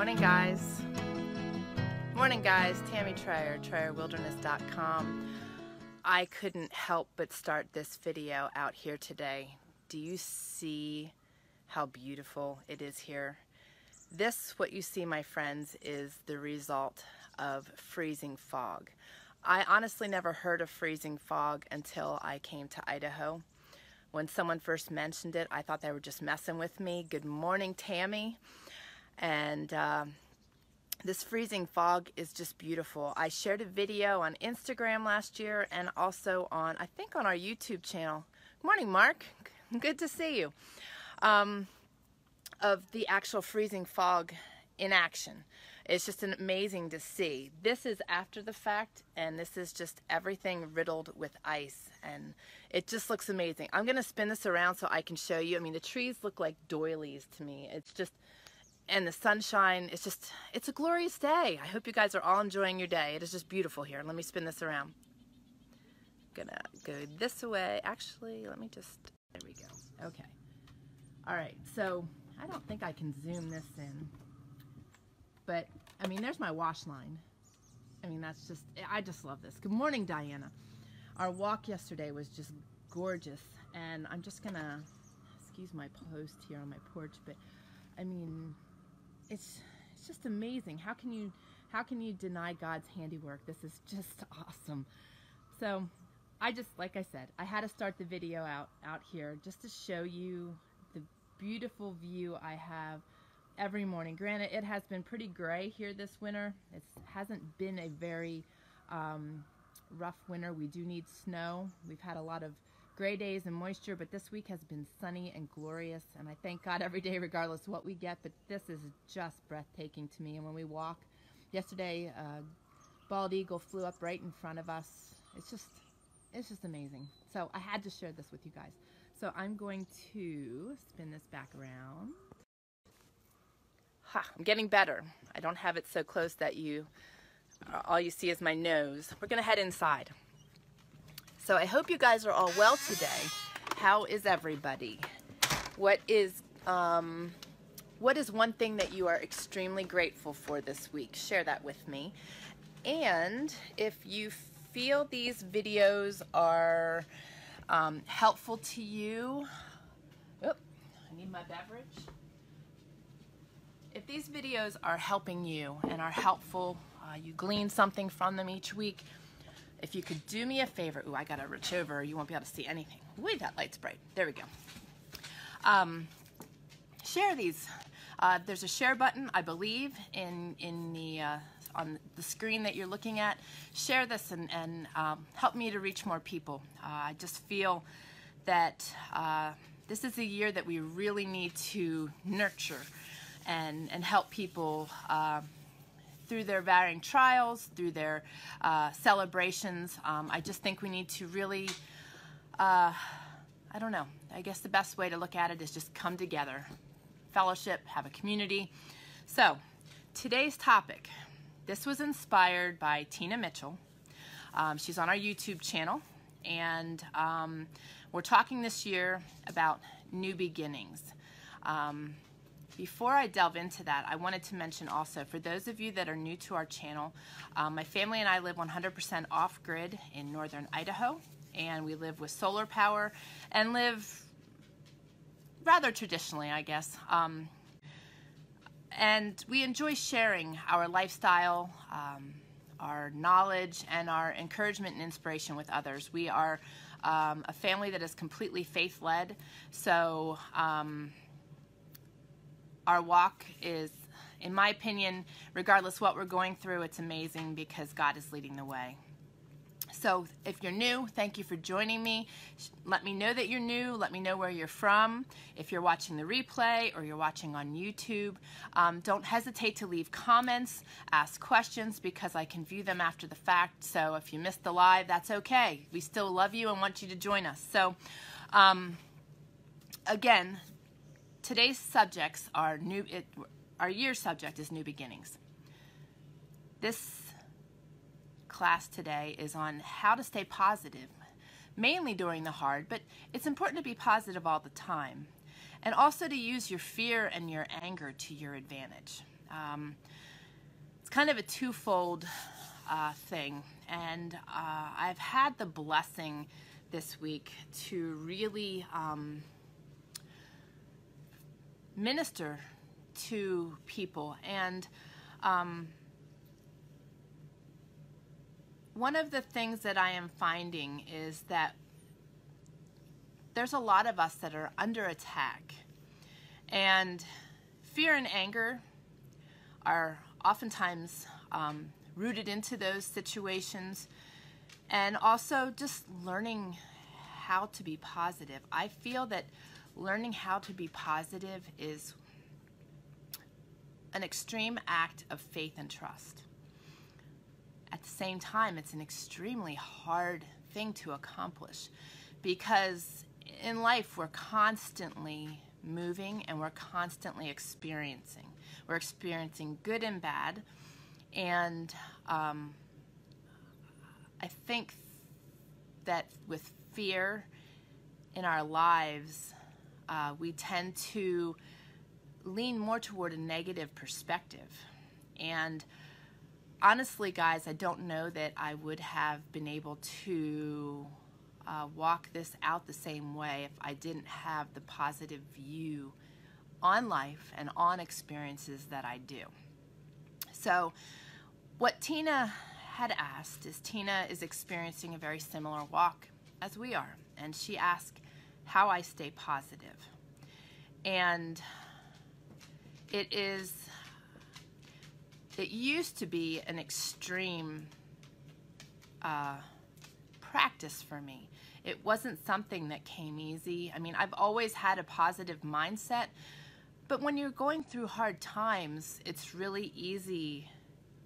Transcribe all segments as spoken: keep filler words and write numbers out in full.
Morning, guys. Morning, guys. Tammy Trayer, trayer wilderness dot com. I couldn't help but start this video out here today. Do you see how beautiful it is here? This, what you see, my friends, is the result of freezing fog. I honestly never heard of freezing fog until I came to Idaho. When someone first mentioned it, I thought they were just messing with me. Good morning, Tammy. And uh, this freezing fog is just beautiful. I shared a video on Instagram last year and also on, I think, on our YouTube channel. Good morning, Mark. Good to see you. Um, of the actual freezing fog in action. It's just amazing to see. This is after the fact, and this is just everything riddled with ice, and it just looks amazing. I'm gonna spin this around so I can show you. I mean, the trees look like doilies to me. It's just, and the sunshine, it's just, it's a glorious day. I hope you guys are all enjoying your day. It is just beautiful here. Let me spin this around. I'm gonna go this way. Actually, let me just, there we go. Okay. All right, so I don't think I can zoom this in, but I mean, there's my wash line. I mean, that's just, I just love this. Good morning, Diana. Our walk yesterday was just gorgeous, and I'm just gonna, excuse my post here on my porch, but I mean, it's it's just amazing. How can you, how can you deny God's handiwork? This is just awesome. So I just, like I said, I had to start the video out, out here just to show you the beautiful view I have every morning. Granted, it has been pretty gray here this winter. It hasn't been a very um, rough winter. We do need snow. We've had a lot of gray days and moisture, but this week has been sunny and glorious, and I thank God every day regardless of what we get, but this is just breathtaking to me. And when we walk, yesterday uh, bald eagle flew up right in front of us. It's just, it's just amazing. So I had to share this with you guys. So I'm going to spin this back around. Ha, I'm getting better. I don't have it so close that you, all you see is my nose. We're gonna head inside. So I hope you guys are all well today. How is everybody? What is, um, what is one thing that you are extremely grateful for this week? Share that with me. And if you feel these videos are um, helpful to you, oh, I need my beverage. If these videos are helping you and are helpful, uh, you glean something from them each week, if you could do me a favor, ooh, I gotta reach over, you won't be able to see anything. Ooh, that light's bright, there we go. Um, share these. Uh, there's a share button, I believe, in, in the, uh, on the screen that you're looking at. Share this and, and um, help me to reach more people. Uh, I just feel that uh, this is a year that we really need to nurture And, and help people uh, through their varying trials, through their uh, celebrations. Um, I just think we need to really, uh, I don't know, I guess the best way to look at it is just come together, fellowship, have a community. So today's topic, this was inspired by Tina Mitchell. Um, she's on our YouTube channel, and um, we're talking this year about new beginnings. Um, Before I delve into that, I wanted to mention also, for those of you that are new to our channel, um, my family and I live one hundred percent off-grid in northern Idaho, and we live with solar power and live rather traditionally, I guess. Um, and we enjoy sharing our lifestyle, um, our knowledge, and our encouragement and inspiration with others. We are um, a family that is completely faith-led, so um, our walk is, in my opinion, regardless what we're going through, it's amazing because God is leading the way. So if you're new, thank you for joining me. Let me know that you're new. Let me know where you're from. If you're watching the replay or you're watching on YouTube, um, don't hesitate to leave comments, ask questions, because I can view them after the fact. So if you missed the live, that's okay. We still love you and want you to join us. So um, again, today's subjects are new, it, our year subject is new beginnings. This class today is on how to stay positive, mainly during the hard, but it's important to be positive all the time, and also to use your fear and your anger to your advantage. Um, it's kind of a twofold uh, thing, and uh, I've had the blessing this week to really um, minister to people. And um, one of the things that I am finding is that there's a lot of us that are under attack, and fear and anger are oftentimes um, rooted into those situations, and also just learning how to be positive. I feel that learning how to be positive is an extreme act of faith and trust. At the same time, it's an extremely hard thing to accomplish, because in life we're constantly moving and we're constantly experiencing. We're experiencing good and bad, and um, I think that with fear in our lives, uh, we tend to lean more toward a negative perspective. And honestly, guys, I don't know that I would have been able to uh, walk this out the same way if I didn't have the positive view on life and on experiences that I do. So what Tina had asked is, Tina is experiencing a very similar walk as we are, and she asked how I stay positive. And it is, it used to be an extreme uh, practice for me. It wasn't something that came easy. I mean, I've always had a positive mindset, but when you're going through hard times, it's really easy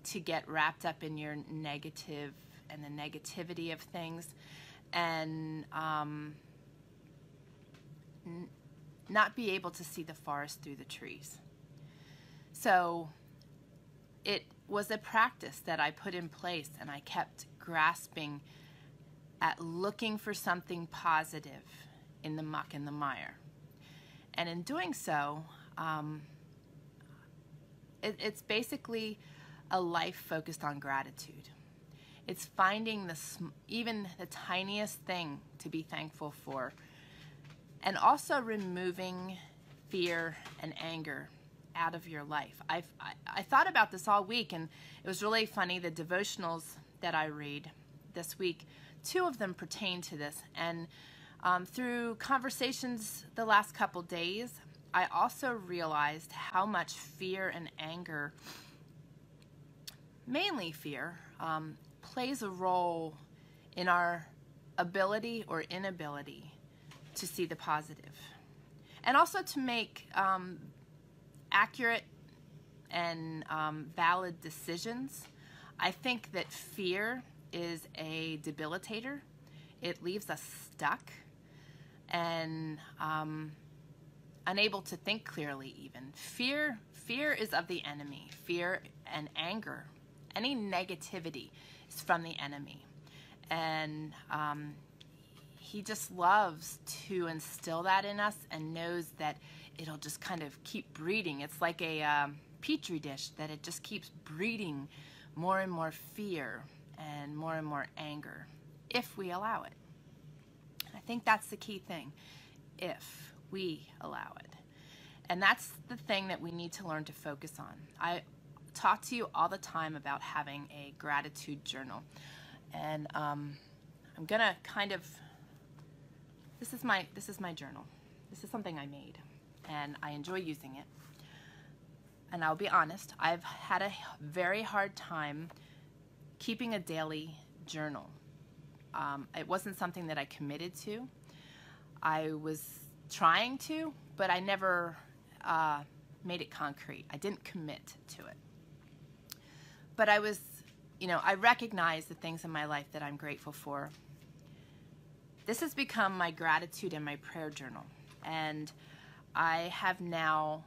to get wrapped up in your negative and the negativity of things, and um, n not be able to see the forest through the trees. So it was a practice that I put in place, and I kept grasping at looking for something positive in the muck and the mire. And in doing so, um, it, it's basically a life focused on gratitude. It's finding the sm even the tiniest thing to be thankful for, and also removing fear and anger out of your life. I've, I, I thought about this all week, and it was really funny. The devotionals that I read this week, two of them pertain to this, and um, through conversations the last couple days, I also realized how much fear and anger, mainly fear, um, plays a role in our ability or inability to see the positive, and also to make um, accurate and um, valid decisions. I think that fear is a debilitator. It leaves us stuck and um, unable to think clearly even. Fear, fear is of the enemy. Fear and anger, any negativity is from the enemy. And um, he just loves to instill that in us, and knows that it'll just kind of keep breeding. It's like a um, petri dish that it just keeps breeding more and more fear and more and more anger, if we allow it. I think that's the key thing, if we allow it. And that's the thing that we need to learn to focus on. I talk to you all the time about having a gratitude journal, and um, I'm gonna kind of, this is my this is my journal. This is something I made, and I enjoy using it. And I'll be honest, I've had a very hard time keeping a daily journal. Um, it wasn't something that I committed to. I was trying to, but I never uh, made it concrete. I didn't commit to it. But I was, you know, I recognize the things in my life that I'm grateful for. This has become my gratitude and my prayer journal. And I have now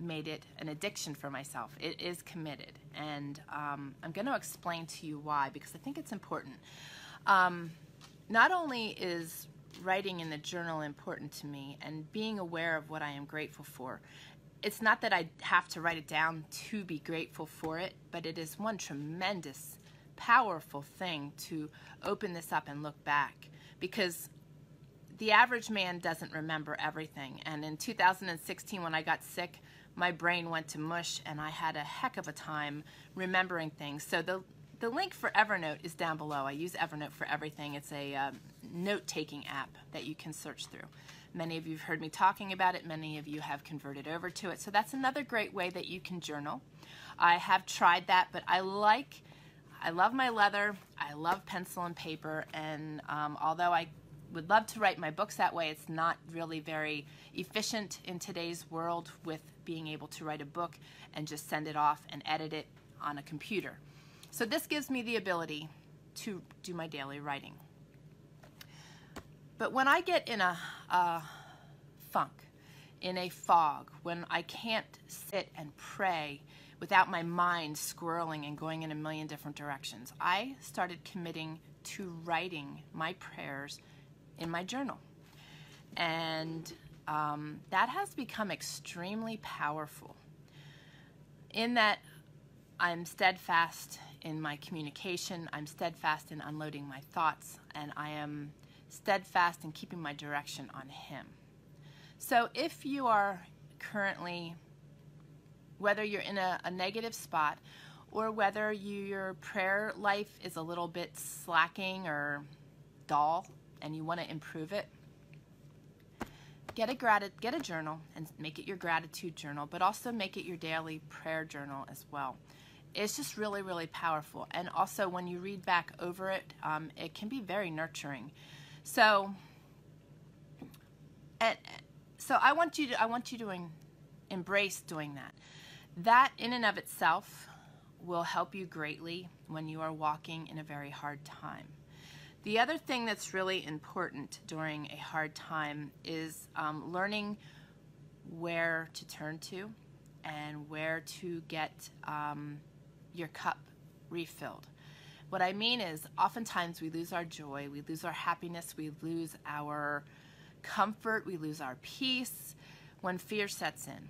made it an addiction for myself. It is committed, and um, I'm going to explain to you why, because I think it's important. Um, not only is writing in the journal important to me and being aware of what I am grateful for, it's not that I have to write it down to be grateful for it, but it is one tremendous, powerful thing to open this up and look back, because the average man doesn't remember everything. And in two thousand sixteen, when I got sick, my brain went to mush and I had a heck of a time remembering things. So the The link for Evernote is down below. I use Evernote for everything. It's a um, note-taking app that you can search through. Many of you have heard me talking about it. Many of you have converted over to it. So that's another great way that you can journal. I have tried that, but I like, I love my leather. I love pencil and paper. And um, although I would love to write my books that way, it's not really very efficient in today's world with being able to write a book and just send it off and edit it on a computer. So this gives me the ability to do my daily writing. But when I get in a, a funk, in a fog, when I can't sit and pray without my mind squirreling and going in a million different directions, I started committing to writing my prayers in my journal. And um, that has become extremely powerful in that I'm steadfast in my communication, I'm steadfast in unloading my thoughts, and I am steadfast in keeping my direction on Him. So if you are currently, whether you're in a, a negative spot, or whether you, your prayer life is a little bit slacking or dull and you want to improve it, Get a, grati get a journal and make it your gratitude journal, but also make it your daily prayer journal as well. It's just really, really powerful. And also when you read back over it, um, it can be very nurturing. So, and, so I want you to, I want you to en embrace doing that. That in and of itself will help you greatly when you are walking in a very hard time. The other thing that's really important during a hard time is um, learning where to turn to and where to get um, your cup refilled. What I mean is, oftentimes we lose our joy, we lose our happiness, we lose our comfort, we lose our peace when fear sets in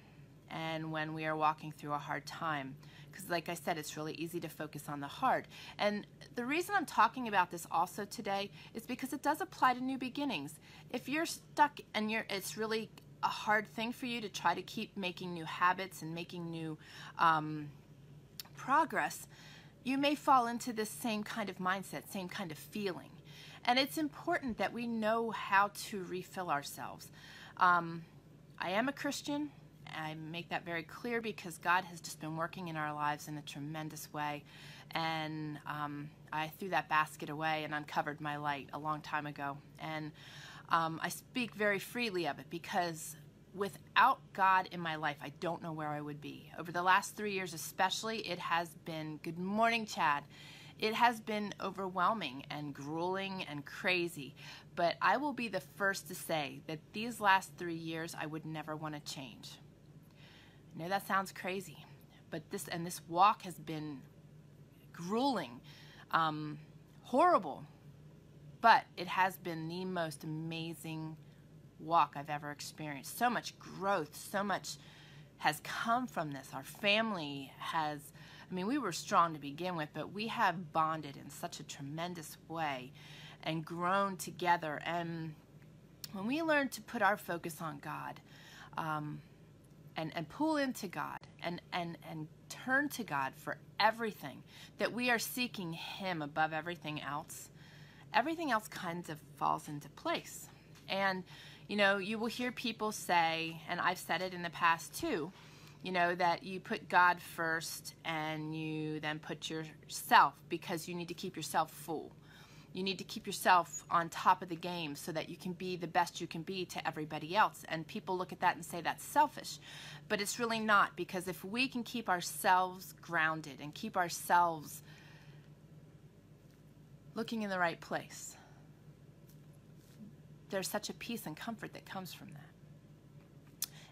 and when we are walking through a hard time. Because like I said, it's really easy to focus on the hard. And the reason I'm talking about this also today is because it does apply to new beginnings. If you're stuck and you're, it's really a hard thing for you to try to keep making new habits and making new um, progress, you may fall into this same kind of mindset, same kind of feeling. And it's important that we know how to refill ourselves. Um, I am a Christian. I make that very clear because God has just been working in our lives in a tremendous way, and um, I threw that basket away and uncovered my light a long time ago, and um, I speak very freely of it because without God in my life, I don't know where I would be. Over the last three years especially, it has been, good morning Chad, it has been overwhelming and grueling and crazy, but I will be the first to say that these last three years I would never want to change. I know that sounds crazy, but this and this walk has been grueling, um, horrible, but it has been the most amazing walk I've ever experienced. So much growth, so much has come from this. Our family has, I mean, we were strong to begin with, but we have bonded in such a tremendous way and grown together. And when we learn to put our focus on God, um, And, and pull into God and, and, and turn to God for everything, that we are seeking Him above everything else, everything else kind of falls into place. And, you know, you will hear people say, and I've said it in the past too, you know, that you put God first and you then put yourself, because you need to keep yourself full. You need to keep yourself on top of the game so that you can be the best you can be to everybody else. And people look at that and say that's selfish. But it's really not, because if we can keep ourselves grounded and keep ourselves looking in the right place, there's such a peace and comfort that comes from that.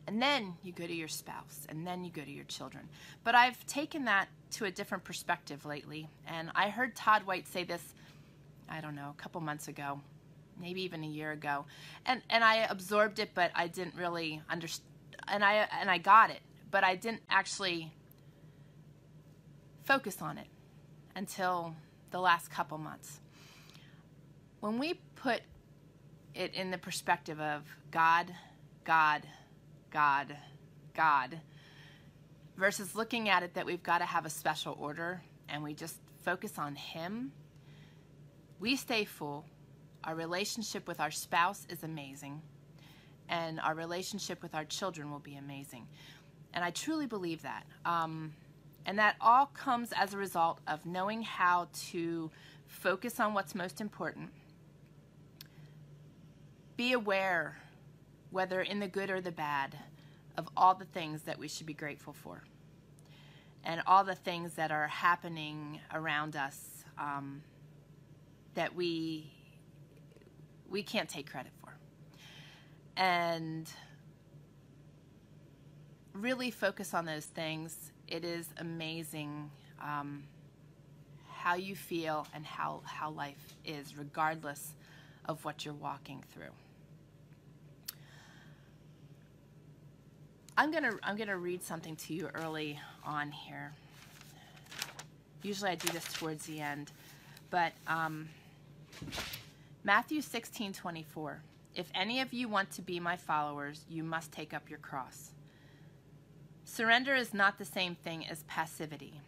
And then you go to your spouse, and then you go to your children. But I've taken that to a different perspective lately. And I heard Todd White say this, I don't know, a couple months ago, maybe even a year ago, and and I absorbed it, but I didn't really understand, and I and I got it, but I didn't actually focus on it until the last couple months. When we put it in the perspective of God, God, God, God, versus looking at it that we've got to have a special order and we just focus on Him, we stay full. Our relationship with our spouse is amazing, and our relationship with our children will be amazing. And I truly believe that. Um, and that all comes as a result of knowing how to focus on what's most important. Be aware, whether in the good or the bad, of all the things that we should be grateful for and all the things that are happening around us um, that we we can't take credit for. And really focus on those things. It is amazing um, how you feel and how, how life is, regardless of what you're walking through. I'm gonna I'm gonna read something to you early on here. Usually I do this towards the end, but um, Matthew sixteen twenty-four. If any of you want to be my followers, you must take up your cross. Surrender is not the same thing as passivity.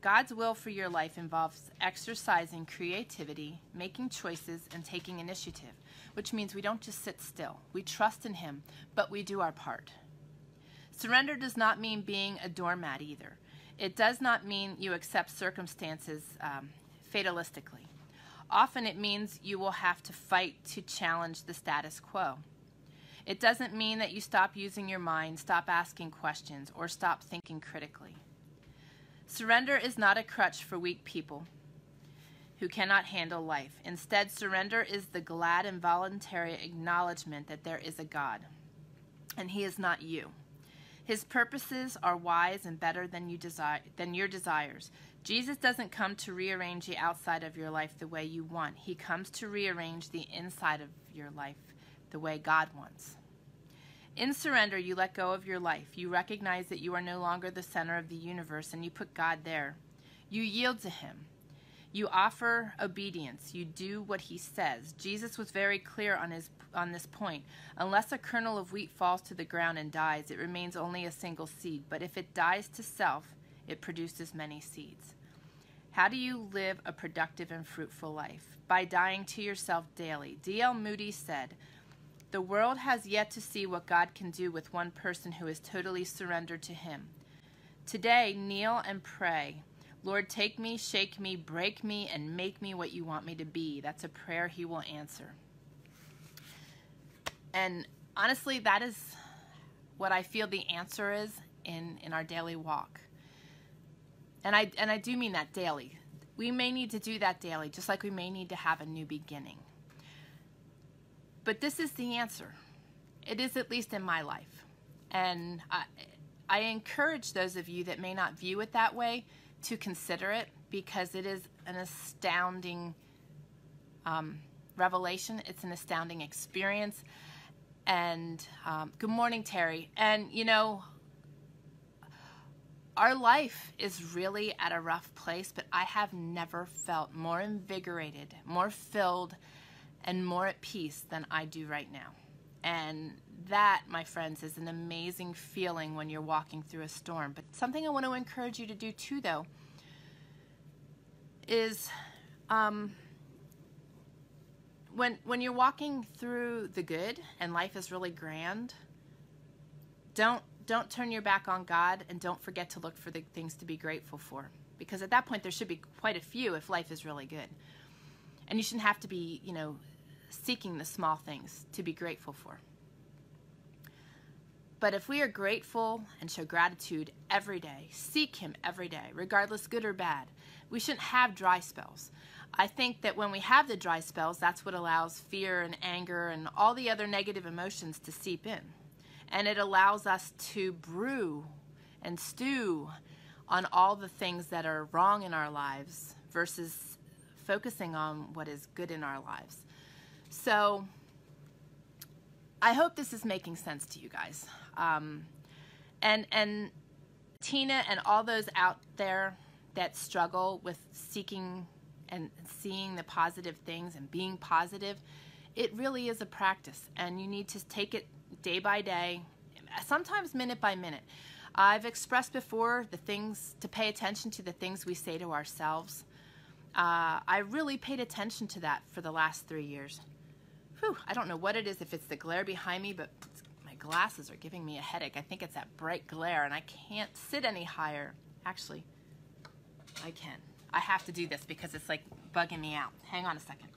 God's will for your life involves exercising creativity, making choices, and taking initiative, which means we don't just sit still. We trust in Him, but we do our part. Surrender does not mean being a doormat either. It does not mean you accept circumstances um, fatalistically. Often it means you will have to fight to challenge the status quo. It doesn't mean that you stop using your mind, stop asking questions, or stop thinking critically. Surrender is not a crutch for weak people who cannot handle life. Instead, surrender is the glad and voluntary acknowledgement that there is a God, and He is not you. His purposes are wise and better than you desire, than your desires. Jesus doesn't come to rearrange the outside of your life the way you want. He comes to rearrange the inside of your life the way God wants. In surrender, you let go of your life. You recognize that you are no longer the center of the universe, and you put God there. You yield to Him. You offer obedience. You do what He says. Jesus was very clear on his on this point. Unless a kernel of wheat falls to the ground and dies, it remains only a single seed. But if it dies to self, it produces many seeds. How do you live a productive and fruitful life? By dying to yourself daily. D L Moody said, "The world has yet to see what God can do with one person who is totally surrendered to Him. Today, kneel and pray. Lord, take me, shake me, break me, and make me what you want me to be." That's a prayer He will answer. And honestly, that is what I feel the answer is in, in our daily walk. And I, and I do mean that daily. We may need to do that daily, just like we may need to have a new beginning. But this is the answer. It is, at least in my life. And I, I encourage those of you that may not view it that way to consider it, because it is an astounding um, revelation. It's an astounding experience. And um, good morning, Terry. And you know, our life is really at a rough place, but I have never felt more invigorated, more filled, and more at peace than I do right now. And that, my friends, is an amazing feeling when you're walking through a storm. But something I want to encourage you to do too, though, is um, when, when you're walking through the good and life is really grand, don't, don't turn your back on God, and don't forget to look for the things to be grateful for. Because at that point, there should be quite a few if life is really good. And you shouldn't have to be, you know, seeking the small things to be grateful for. But if we are grateful and show gratitude every day, seek Him every day, regardless good or bad, we shouldn't have dry spells. I think that when we have the dry spells, that's what allows fear and anger and all the other negative emotions to seep in. And it allows us to brew and stew on all the things that are wrong in our lives versus focusing on what is good in our lives. So I hope this is making sense to you guys. Um, and, and Tina and all those out there that struggle with seeking and seeing the positive things and being positive, it really is a practice, and you need to take it day by day, sometimes minute by minute. I've expressed before the things to pay attention to, the things we say to ourselves. Uh, I really paid attention to that for the last three years. Whew, I don't know what it is, if it's the glare behind me, but my glasses are giving me a headache. I think it's that bright glare, and I can't sit any higher. Actually, I can. I have to do this because it's like bugging me out. Hang on a second.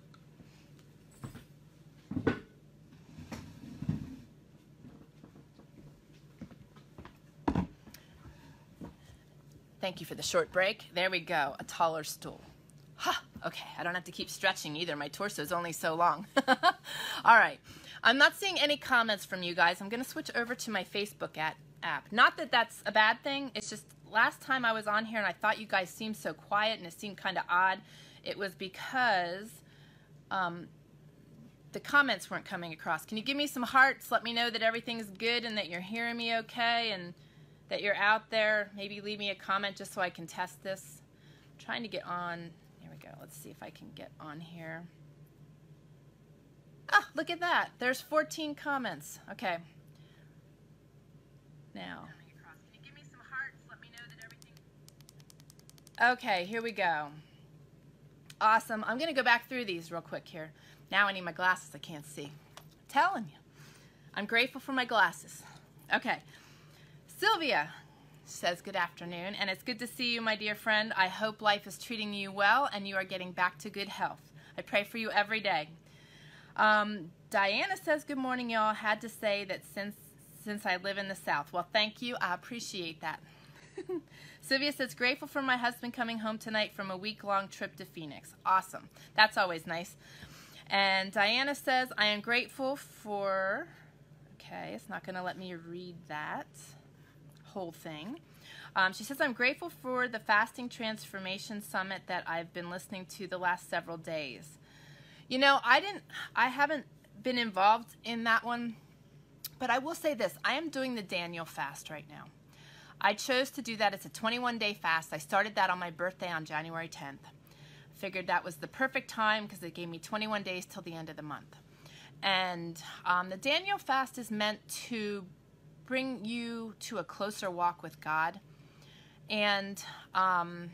Thank you for the short break. There we go, a taller stool. Huh, okay, I don't have to keep stretching either. My torso's only so long. All right, I'm not seeing any comments from you guys. I'm gonna switch over to my Facebook at, app. Not that that's a bad thing, it's just last time I was on here and I thought you guys seemed so quiet and it seemed kind of odd. It was because um, the comments weren't coming across. Can you give me some hearts? Let me know that everything's good and that you're hearing me okay and that you're out there. Maybe leave me a comment just so I can test this. I'm trying to get on. There we go. Let's see if I can get on here. Ah, look at that. There's fourteen comments. Okay. Now. Okay, here we go. Awesome. I'm going to go back through these real quick here. Now I need my glasses. I can't see. I'm telling you. I'm grateful for my glasses. Okay. Sylvia says, good afternoon, and it's good to see you, my dear friend. I hope life is treating you well and you are getting back to good health. I pray for you every day. Um, Diana says, good morning, y'all. Had to say that since, since I live in the South. Well, thank you. I appreciate that. Sylvia says, grateful for my husband coming home tonight from a week-long trip to Phoenix. Awesome. That's always nice. And Diana says, I am grateful for... Okay, it's not going to let me read that whole thing. Um, she says, I'm grateful for the Fasting Transformation Summit that I've been listening to the last several days. You know, I didn't, I haven't been involved in that one, but I will say this. I am doing the Daniel fast right now. I chose to do that. It's a twenty-one day fast. I started that on my birthday on January tenth. I figured that was the perfect time because it gave me twenty-one days till the end of the month. And um, the Daniel fast is meant to bring you to a closer walk with God and um,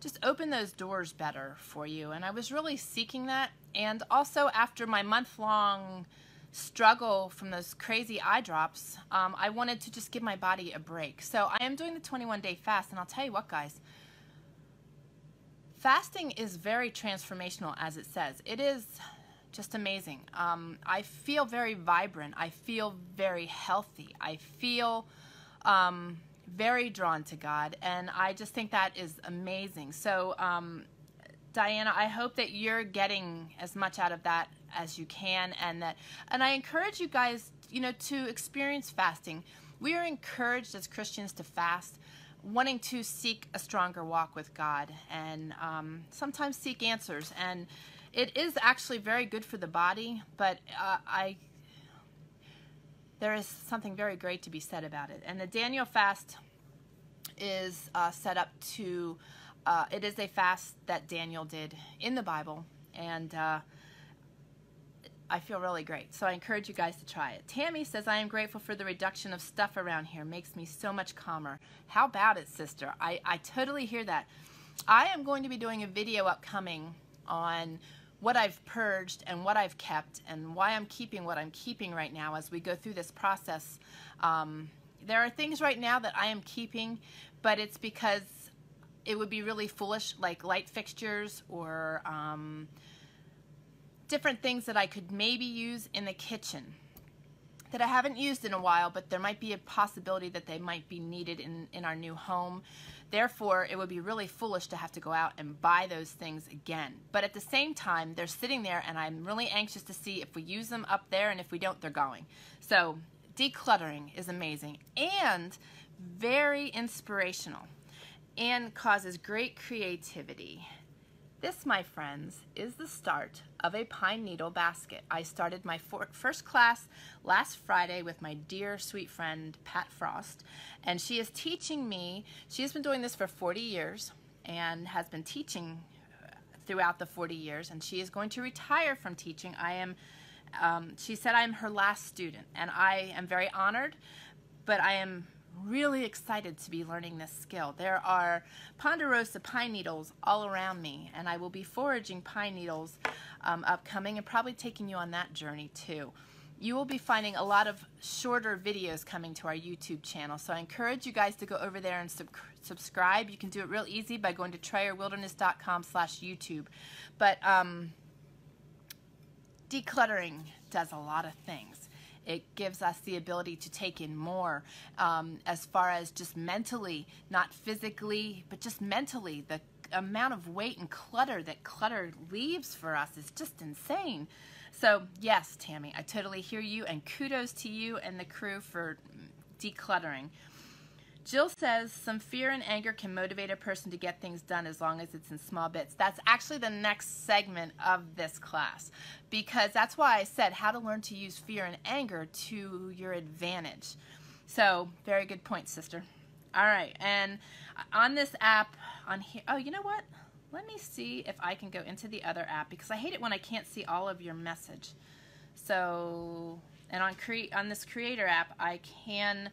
just open those doors better for you. And I was really seeking that. And also after my month-long struggle from those crazy eye drops, um, I wanted to just give my body a break. So I am doing the twenty-one day fast, and I'll tell you what, guys, fasting is very transformational, as it says. It is just amazing. Um, I feel very vibrant. I feel very healthy. I feel um, very drawn to God, and I just think that is amazing. So, um, Diana, I hope that you're getting as much out of that as you can, and that, and I encourage you guys, you know, to experience fasting. We are encouraged as Christians to fast, wanting to seek a stronger walk with God, and um, sometimes seek answers. And it is actually very good for the body, but uh, I there is something very great to be said about it. And the Daniel fast is uh, set up to. Uh, it is a fast that Daniel did in the Bible, and uh, I feel really great. So I encourage you guys to try it. Tammy says, I am grateful for the reduction of stuff around here. Makes me so much calmer. How about it, sister? I, I totally hear that. I am going to be doing a video upcoming on what I've purged and what I've kept and why I'm keeping what I'm keeping right now as we go through this process. Um, there are things right now that I am keeping, but it's because it would be really foolish, like light fixtures or um, different things that I could maybe use in the kitchen that I haven't used in a while, but there might be a possibility that they might be needed in, in our new home. Therefore, it would be really foolish to have to go out and buy those things again. But at the same time, they're sitting there, and I'm really anxious to see if we use them up there, and if we don't, they're going. So decluttering is amazing and very inspirational, and causes great creativity This, my friends, is the start of a pine needle basket. I started my first class last Friday with my dear sweet friend Pat Frost, and she is teaching me. She has been doing this for forty years and has been teaching throughout the forty years, and she is going to retire from teaching. I am, um, she said I am her last student, and I am very honored, but I am really excited to be learning this skill. There are Ponderosa pine needles all around me, and I will be foraging pine needles um, upcoming and probably taking you on that journey too. You will be finding a lot of shorter videos coming to our YouTube channel, so I encourage you guys to go over there and sub subscribe. You can do it real easy by going to trayer wilderness dot com slash YouTube. But um, decluttering does a lot of things. It gives us the ability to take in more um, as far as just mentally, not physically, but just mentally. The amount of weight and clutter that clutter leaves for us is just insane. So yes, Tammy, I totally hear you, and kudos to you and the crew for decluttering. Jill says, some fear and anger can motivate a person to get things done as long as it's in small bits. That's actually the next segment of this class, because that's why I said how to learn to use fear and anger to your advantage. So, very good point, sister. All right, and on this app, on here, oh, you know what? Let me see if I can go into the other app, because I hate it when I can't see all of your message. So, and on, cre on this creator app, I can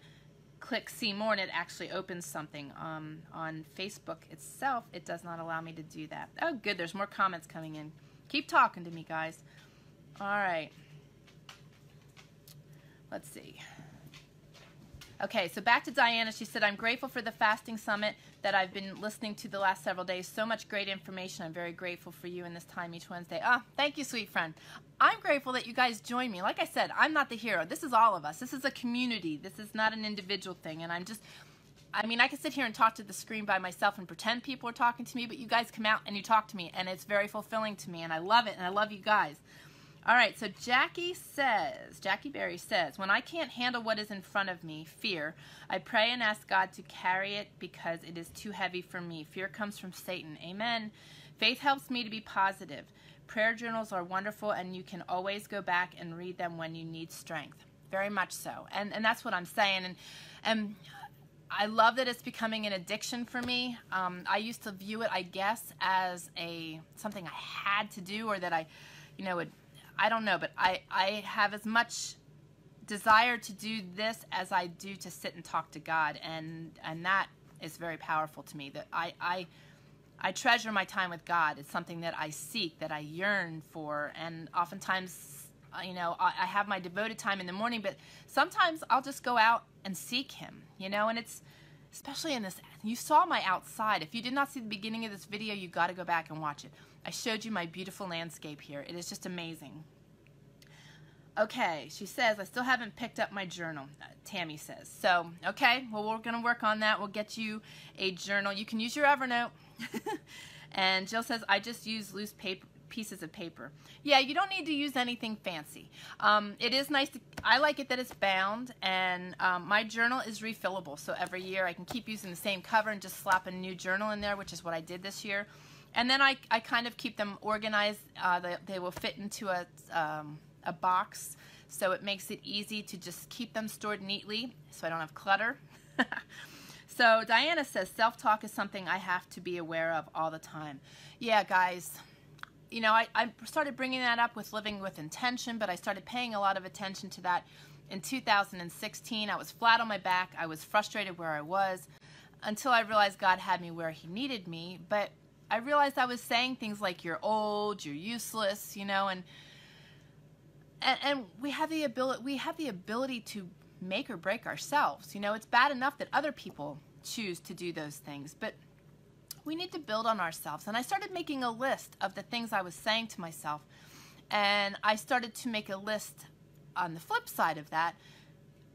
click see more and it actually opens something. Um, on Facebook itself, it does not allow me to do that. Oh good, there's more comments coming in. Keep talking to me, guys. Alright. Let's see. Okay, so back to Diana. She said, I'm grateful for the fasting summit that I've been listening to the last several days. So much great information. I'm very grateful for you in this time each Wednesday. Ah, oh, thank you, sweet friend. I'm grateful that you guys join me. Like I said, I'm not the hero. This is all of us. This is a community. This is not an individual thing. And I'm just, I mean, I can sit here and talk to the screen by myself and pretend people are talking to me, but you guys come out and you talk to me, and it's very fulfilling to me, and I love it, and I love you guys. All right, so Jackie says, Jackie Berry says, when I can't handle what is in front of me, fear, I pray and ask God to carry it because it is too heavy for me. Fear comes from Satan. Amen. Faith helps me to be positive. Prayer journals are wonderful, and you can always go back and read them when you need strength. Very much so. And and that's what I'm saying. And and I love that it's becoming an addiction for me. Um, I used to view it, I guess, as a something I had to do, or that I, you know, would, I don't know, but I, I have as much desire to do this as I do to sit and talk to God, and and that is very powerful to me. That I, I, I treasure my time with God. It's something that I seek, that I yearn for, and oftentimes, you know, I, I have my devoted time in the morning, but sometimes I'll just go out and seek Him, you know, and it's, especially in this, you saw my outside. If you did not see the beginning of this video, you got to go back and watch it. I showed you my beautiful landscape here. It is just amazing. Okay, she says, I still haven't picked up my journal, uh, Tammy says. So, okay, well, we're going to work on that. We'll get you a journal. You can use your Evernote. And Jill says, I just use loose paper, pieces of paper. Yeah, you don't need to use anything fancy. Um, it is nice to, I like it that it's bound, and um, my journal is refillable. So every year I can keep using the same cover and just slap a new journal in there, which is what I did this year. And then I, I kind of keep them organized. Uh, they, they will fit into a, um, a box, so it makes it easy to just keep them stored neatly so I don't have clutter. So Diana says, self-talk is something I have to be aware of all the time. Yeah, guys, you know, I, I started bringing that up with living with intention, but I started paying a lot of attention to that in two thousand sixteen. I was flat on my back. I was frustrated where I was until I realized God had me where He needed me, but I realized I was saying things like, you're old, you're useless, you know, and, and and we have the ability we have the ability to make or break ourselves. You know, it's bad enough that other people choose to do those things, but we need to build on ourselves. And I started making a list of the things I was saying to myself, and I started to make a list on the flip side of that,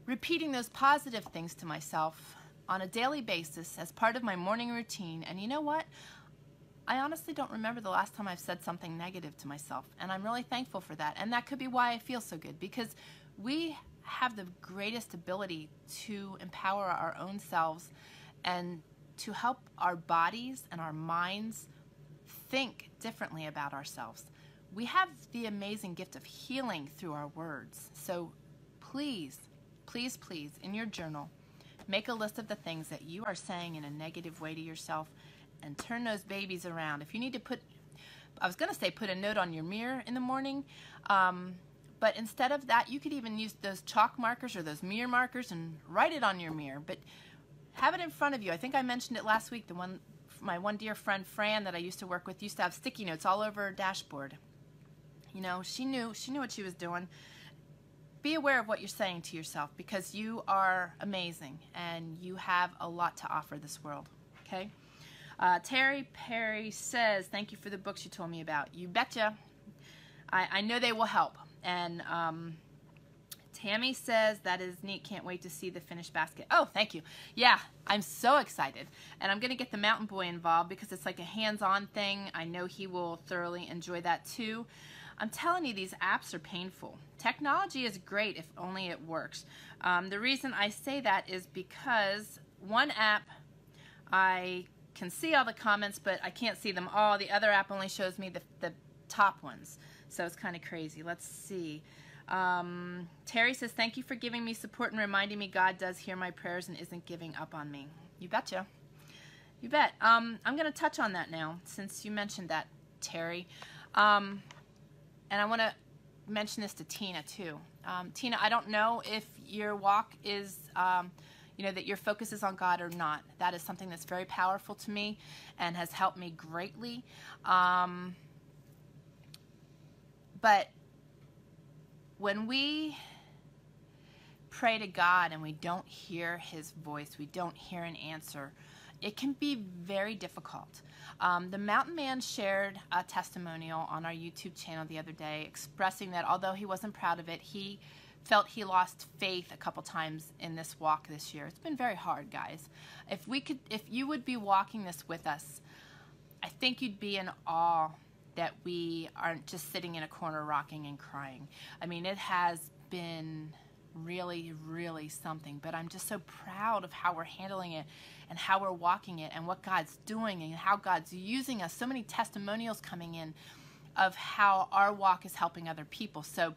repeating those positive things to myself on a daily basis as part of my morning routine. And you know what? I honestly don't remember the last time I've said something negative to myself, and I'm really thankful for that. And that could be why I feel so good, because we have the greatest ability to empower our own selves and to help our bodies and our minds think differently about ourselves. We have the amazing gift of healing through our words. So please, please, please, in your journal, make a list of the things that you are saying in a negative way to yourself and turn those babies around. If you need to put, I was going to say put a note on your mirror in the morning, um, but instead of that, you could even use those chalk markers or those mirror markers and write it on your mirror. But have it in front of you. I think I mentioned it last week. The one, my one dear friend Fran that I used to work with used to have sticky notes all over her dashboard. You know, she knew she knew what she was doing. Be aware of what you're saying to yourself, because you are amazing and you have a lot to offer this world. Okay. Uh, Terry Perry says, thank you for the books you told me about. You betcha. I, I know they will help. And um, Tammy says, that is neat. Can't wait to see the finished basket. Oh, thank you. Yeah, I'm so excited. And I'm going to get the Mountain Boy involved because it's like a hands-on thing. I know he will thoroughly enjoy that too. I'm telling you, these apps are painful. Technology is great if only it works. Um, the reason I say that is because one app, I can see all the comments, but I can't see them all. The other app only shows me the, the top ones, so it's kind of crazy. Let's see. Um, Terry says, thank you for giving me support and reminding me God does hear my prayers and isn't giving up on me. You betcha. You bet. Um, I'm going to touch on that now since you mentioned that, Terry. Um, and I want to mention this to Tina, too. Um, Tina, I don't know if your walk is... Um, You know, that your focus is on God or not. That is something that's very powerful to me and has helped me greatly. Um, but when we pray to God and we don't hear His voice, we don't hear an answer, it can be very difficult. Um, the mountain man shared a testimonial on our YouTube channel the other day expressing that although he wasn't proud of it, he felt he lost faith a couple times in this walk this year. It's been very hard, guys. If we could, if you would be walking this with us, I think you'd be in awe that we aren't just sitting in a corner rocking and crying. I mean, it has been really, really something, but I'm just so proud of how we're handling it and how we're walking it and what God's doing and how God's using us. So many testimonials coming in of how our walk is helping other people. So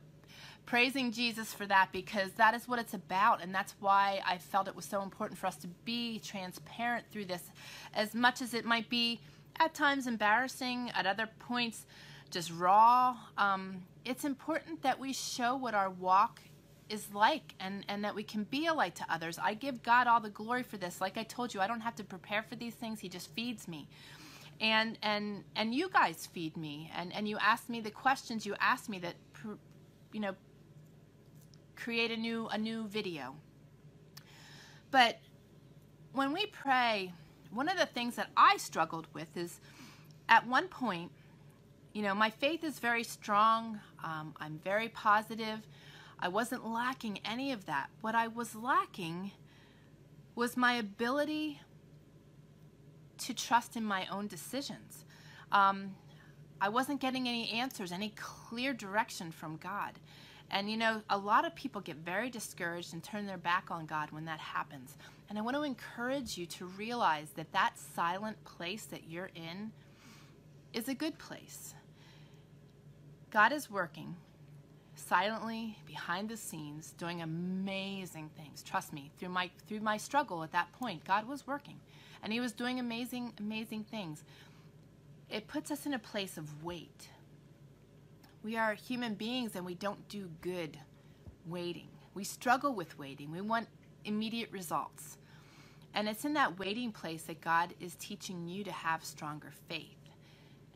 praising Jesus for that, because that is what it's about, and that's why I felt it was so important for us to be transparent through this. As much as it might be at times embarrassing, at other points just raw, um, it's important that we show what our walk is like and, and that we can be a light to others. I give God all the glory for this. Like I told you, I don't have to prepare for these things. He just feeds me. And, and, and you guys feed me, and, and you ask me the questions you ask me that, you know, create a new a new video. But when we pray, one of the things that I struggled with is at one point, you know, my faith is very strong. Um, I'm very positive. I wasn't lacking any of that. What I was lacking was my ability to trust in my own decisions. Um, I wasn't getting any answers, any clear direction from God. And you know, a lot of people get very discouraged and turn their back on God when that happens. And I want to encourage you to realize that that silent place that you're in is a good place. God is working silently behind the scenes, doing amazing things. Trust me, through my through my struggle at that point, God was working, and He was doing amazing, amazing things. It puts us in a place of wait. We are human beings and we don't do good waiting. We struggle with waiting. We want immediate results. And it's in that waiting place that God is teaching you to have stronger faith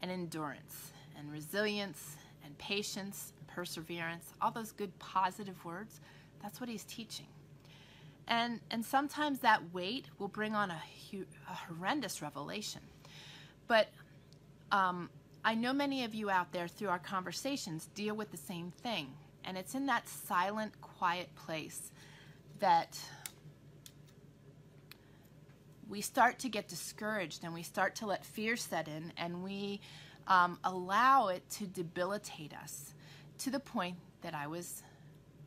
and endurance and resilience and patience and perseverance, all those good positive words. That's what He's teaching. And, and sometimes that wait will bring on a, a horrendous revelation. But um, I know many of you out there through our conversations deal with the same thing, and it's in that silent, quiet place that we start to get discouraged and we start to let fear set in, and we um, allow it to debilitate us to the point that I was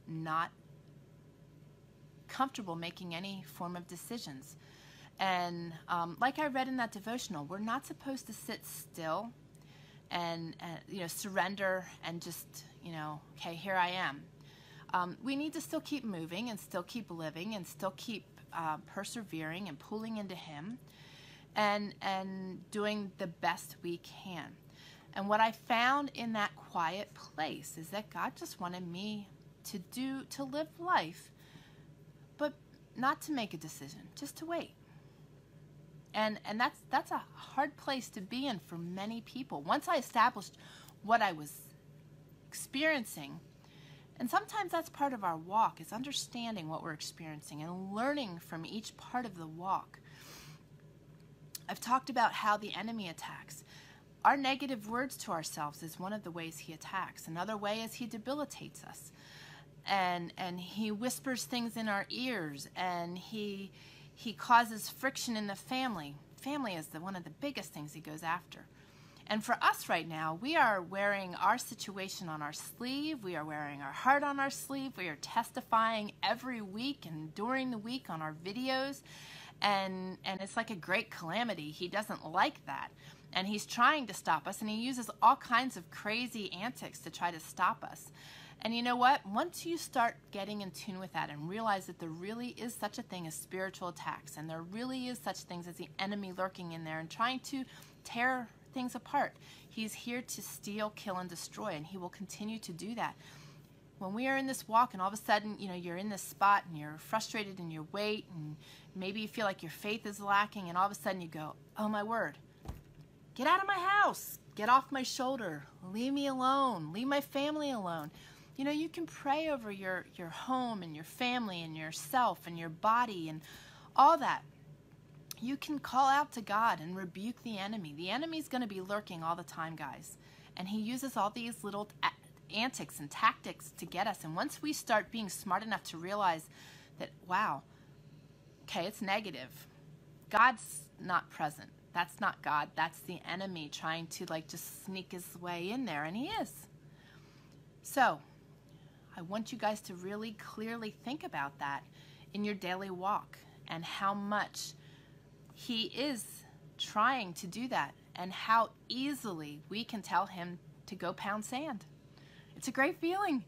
not comfortable making any form of decisions. And um, like I read in that devotional, we're not supposed to sit still and, and you know, surrender and just, you know, okay, here I am. Um, we need to still keep moving and still keep living and still keep uh, persevering and pulling into Him and, and doing the best we can. And what I found in that quiet place is that God just wanted me to do, to live life, but not to make a decision, just to wait. And, and that's, that's a hard place to be in for many people. Once I established what I was experiencing, and sometimes that's part of our walk, is understanding what we're experiencing and learning from each part of the walk. I've talked about how the enemy attacks. Our negative words to ourselves is one of the ways he attacks. Another way is he debilitates us. And, and he whispers things in our ears, and he... He causes friction in the family. Family is the, one of the biggest things he goes after. And for us right now, we are wearing our situation on our sleeve. We are wearing our heart on our sleeve. We are testifying every week and during the week on our videos. And, and it's like a great calamity. He doesn't like that. And he's trying to stop us. And he uses all kinds of crazy antics to try to stop us. And you know what? Once you start getting in tune with that and realize that there really is such a thing as spiritual attacks, and there really is such things as the enemy lurking in there and trying to tear things apart. He's here to steal, kill, and destroy, and he will continue to do that. When we are in this walk and all of a sudden, you know, you're in this spot and you're frustrated and you wait, and maybe you feel like your faith is lacking, and all of a sudden you go, oh my word, get out of my house, get off my shoulder, leave me alone, leave my family alone. You know, you can pray over your, your home and your family and yourself and your body and all that. You can call out to God and rebuke the enemy. The enemy's going to be lurking all the time, guys. And he uses all these little antics and tactics to get us. And once we start being smart enough to realize that, wow, okay, it's negative. God's not present. That's not God. That's the enemy trying to, like, just sneak his way in there. And he is. So... I want you guys to really clearly think about that in your daily walk and how much he is trying to do that and how easily we can tell him to go pound sand. It's a great feeling.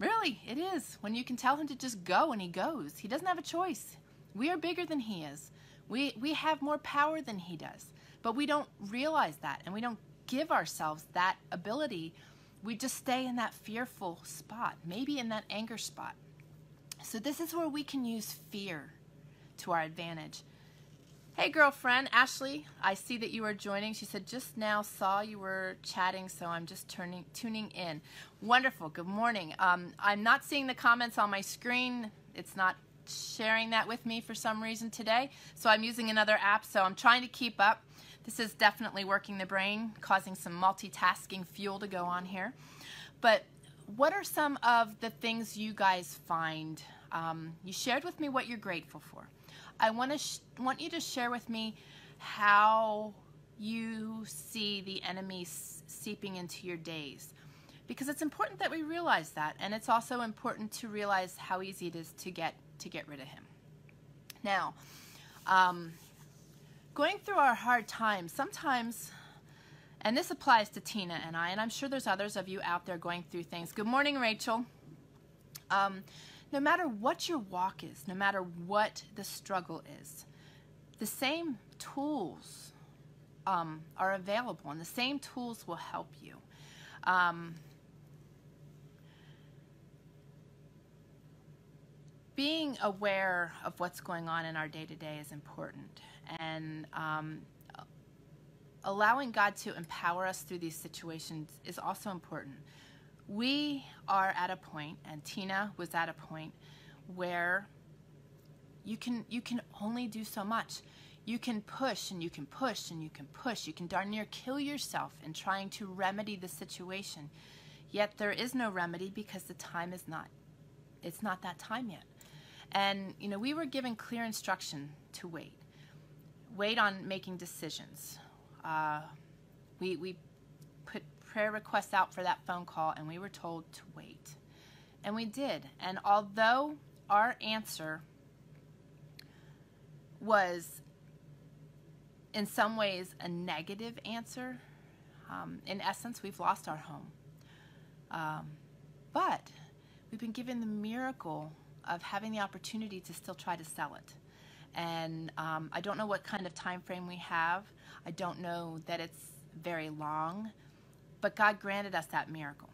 Really, it is. When you can tell him to just go and he goes. He doesn't have a choice. We are bigger than he is. We, we have more power than he does. But we don't realize that, and we don't give ourselves that ability. We just stay in that fearful spot, maybe in that anger spot. So this is where we can use fear to our advantage. Hey, girlfriend, Ashley, I see that you are joining. She said, just now saw you were chatting, so I'm just turning, tuning in. Wonderful. Good morning. Um, I'm not seeing the comments on my screen. It's not sharing that with me for some reason today, so I'm using another app, so I'm trying to keep up. This is definitely working the brain, causing some multitasking fuel to go on here. But what are some of the things you guys find? Um, you shared with me what you're grateful for. I want to sh want you to share with me how you see the enemy seeping into your days, because it's important that we realize that, and it's also important to realize how easy it is to get to get rid of him. Now. Um, Going through our hard times, sometimes, and this applies to Tina and I, and I'm sure there's others of you out there going through things. Good morning, Rachel. Um, no matter what your walk is, no matter what the struggle is, the same tools um, are available, and the same tools will help you. Um, being aware of what's going on in our day-to-day is important. And um, allowing God to empower us through these situations is also important. We are at a point, and Tina was at a point, where you can, you can only do so much. You can push, and you can push, and you can push. You can darn near kill yourself in trying to remedy the situation. Yet there is no remedy, because the time is not, it's not that time yet. And, you know, we were given clear instruction to wait. Wait on making decisions. Uh, we, we put prayer requests out for that phone call, and we were told to wait. And we did. And although our answer was in some ways a negative answer, Um, in essence, we've lost our home. Um, but we've been given the miracle of having the opportunity to still try to sell it. And um, I don't know what kind of time frame we have. I don't know that it's very long, but God granted us that miracle.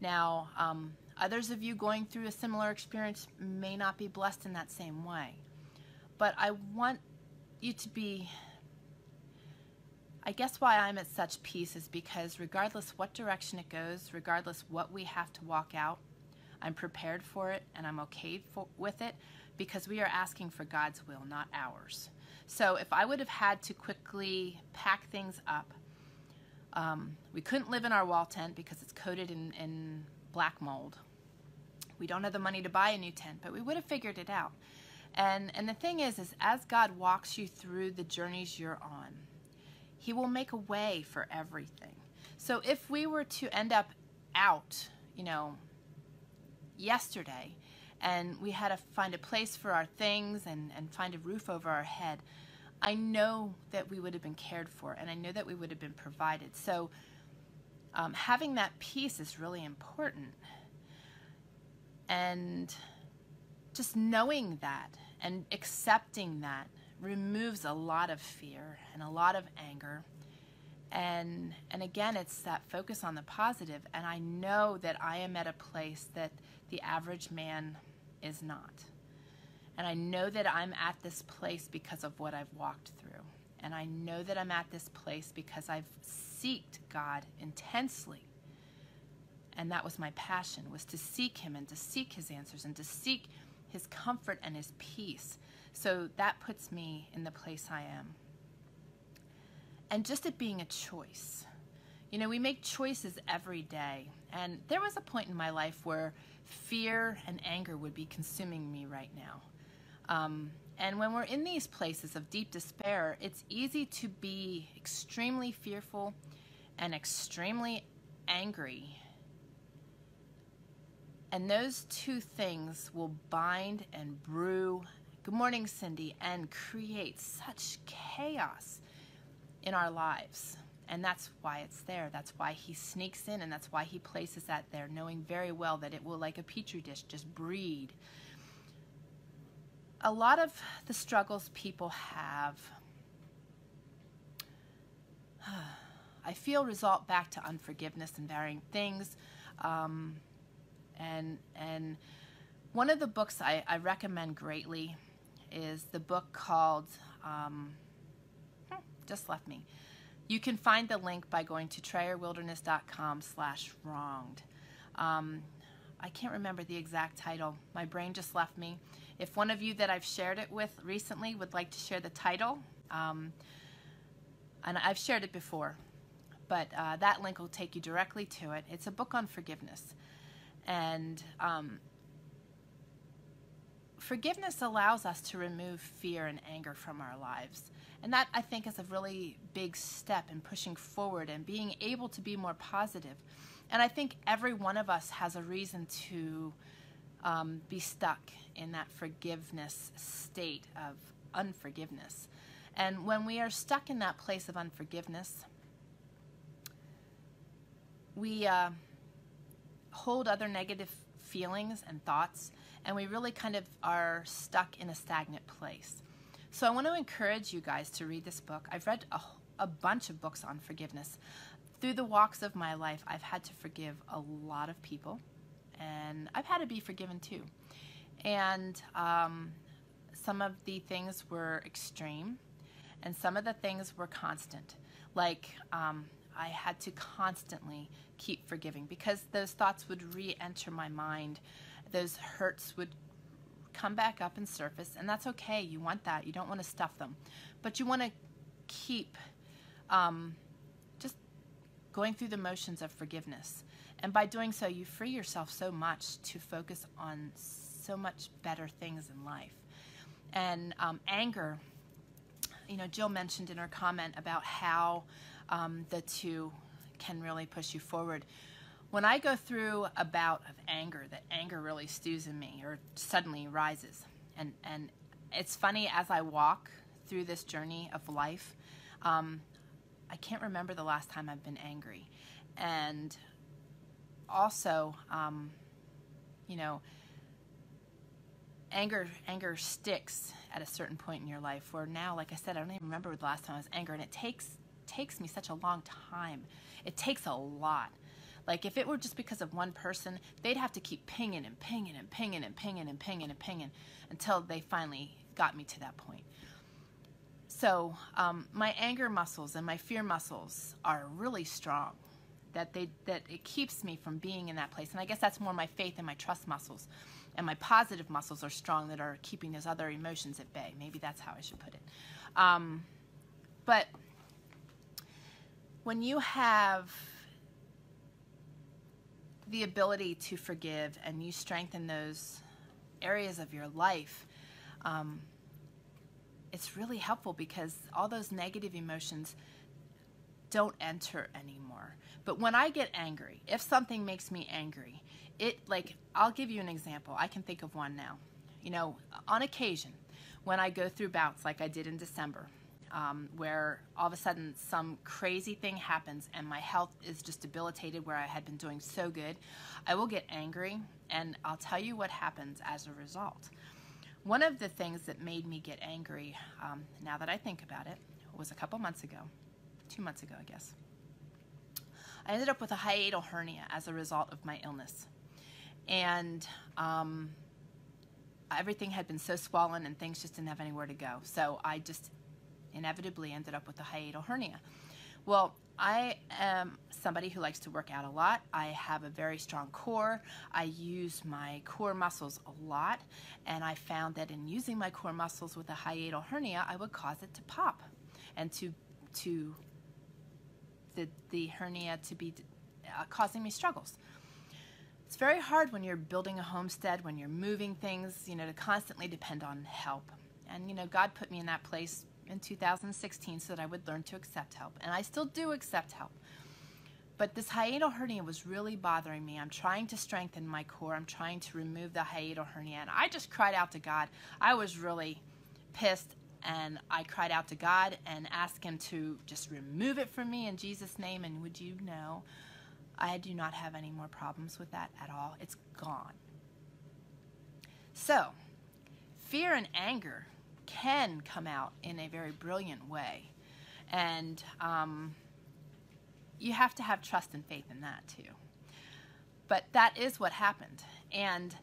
Now, um, others of you going through a similar experience may not be blessed in that same way, but I want you to be, I guess why I'm at such peace is because regardless what direction it goes, regardless what we have to walk out, I'm prepared for it and I'm okay for, with it, because we are asking for God's will, not ours. So if I would have had to quickly pack things up, um, we couldn't live in our wall tent because it's coated in, in black mold. We don't have the money to buy a new tent, but we would have figured it out. And, and the thing is, is as God walks you through the journeys you're on, He will make a way for everything. So if we were to end up out, you know, yesterday, and we had to find a place for our things and, and find a roof over our head, I know that we would have been cared for, and I know that we would have been provided. So um, having that peace is really important. And just knowing that and accepting that removes a lot of fear and a lot of anger. And, and again, it's that focus on the positive, and I know that I am at a place that the average man is not. And I know that I'm at this place because of what I've walked through. And I know that I'm at this place because I've sought God intensely. And that was my passion, was to seek Him and to seek His answers and to seek His comfort and His peace. So that puts me in the place I am. And just it being a choice. You know, we make choices every day. And there was a point in my life where fear and anger would be consuming me right now. Um, and when we're in these places of deep despair, it's easy to be extremely fearful and extremely angry. And those two things will bind and brew, good morning, Cindy, and create such chaos in our lives. And that's why it's there. That's why He sneaks in, and that's why He places that there, knowing very well that it will, like a petri dish, just breed. A lot of the struggles people have, I feel, result back to unforgiveness and varying things. Um, and, and one of the books I, I recommend greatly is the book called um, just left me. You can find the link by going to trayer wilderness dot com slash wronged. Um, I can't remember the exact title. My brain just left me. If one of you that I've shared it with recently would like to share the title, um, and I've shared it before, but uh, that link will take you directly to it. It's a book on forgiveness. And um, forgiveness allows us to remove fear and anger from our lives. And that, I think, is a really big step in pushing forward and being able to be more positive. And I think every one of us has a reason to um, be stuck in that forgiveness state of unforgiveness. And when we are stuck in that place of unforgiveness, we uh, hold other negative feelings and thoughts, and we really kind of are stuck in a stagnant place. So I want to encourage you guys to read this book. I've read a, a bunch of books on forgiveness. Through the walks of my life, I've had to forgive a lot of people, and I've had to be forgiven too. And um, some of the things were extreme, and some of the things were constant. Like um, I had to constantly keep forgiving because those thoughts would re-enter my mind. Those hurts would come back up and surface, and that's okay. You want that. You don't want to stuff them, but you want to keep um, just going through the motions of forgiveness. And by doing so, you free yourself so much to focus on so much better things in life. And um, anger, you know, Jill mentioned in her comment about how um, the two can really push you forward. When I go through a bout of anger, that anger really stews in me or suddenly rises. And, and it's funny, as I walk through this journey of life, um, I can't remember the last time I've been angry. And also, um, you know, anger anger sticks at a certain point in your life where now, like I said, I don't even remember the last time I was angry, and it takes takes me such a long time. It takes a lot. Like, if it were just because of one person, they'd have to keep pinging and pinging and pinging and pinging and pinging and pinging until they finally got me to that point. So um, my anger muscles and my fear muscles are really strong, that they that it keeps me from being in that place. And I guess that's more my faith and my trust muscles. And my positive muscles are strong, that are keeping those other emotions at bay. Maybe that's how I should put it. Um, but when you have the ability to forgive and you strengthen those areas of your life, um, it's really helpful, because all those negative emotions don't enter anymore. But when I get angry, if something makes me angry, it, like, I'll give you an example. I can think of one now. You know, on occasion, when I go through bouts like I did in December, um, where all of a sudden some crazy thing happens and my health is just debilitated where I had been doing so good, I will get angry, and I'll tell you what happens as a result. One of the things that made me get angry, um, now that I think about it, was a couple months ago, two months ago, I guess. I ended up with a hiatal hernia as a result of my illness. And um, everything had been so swollen and things just didn't have anywhere to go. So I just inevitably ended up with a hiatal hernia. Well, I am somebody who likes to work out a lot. I have a very strong core. I use my core muscles a lot. And I found that in using my core muscles with a hiatal hernia, I would cause it to pop and to, to the, the hernia to be uh, causing me struggles. It's very hard when you're building a homestead, when you're moving things, you know, to constantly depend on help. And, you know, God put me in that place in two thousand sixteen so that I would learn to accept help. And I still do accept help. But this hiatal hernia was really bothering me. I'm trying to strengthen my core. I'm trying to remove the hiatal hernia. And I just cried out to God. I was really pissed, and I cried out to God and asked him to just remove it from me in Jesus' name. And would you know, I do not have any more problems with that at all. It's gone. So, fear and anger can come out in a very brilliant way. And um, you have to have trust and faith in that too. But that is what happened. And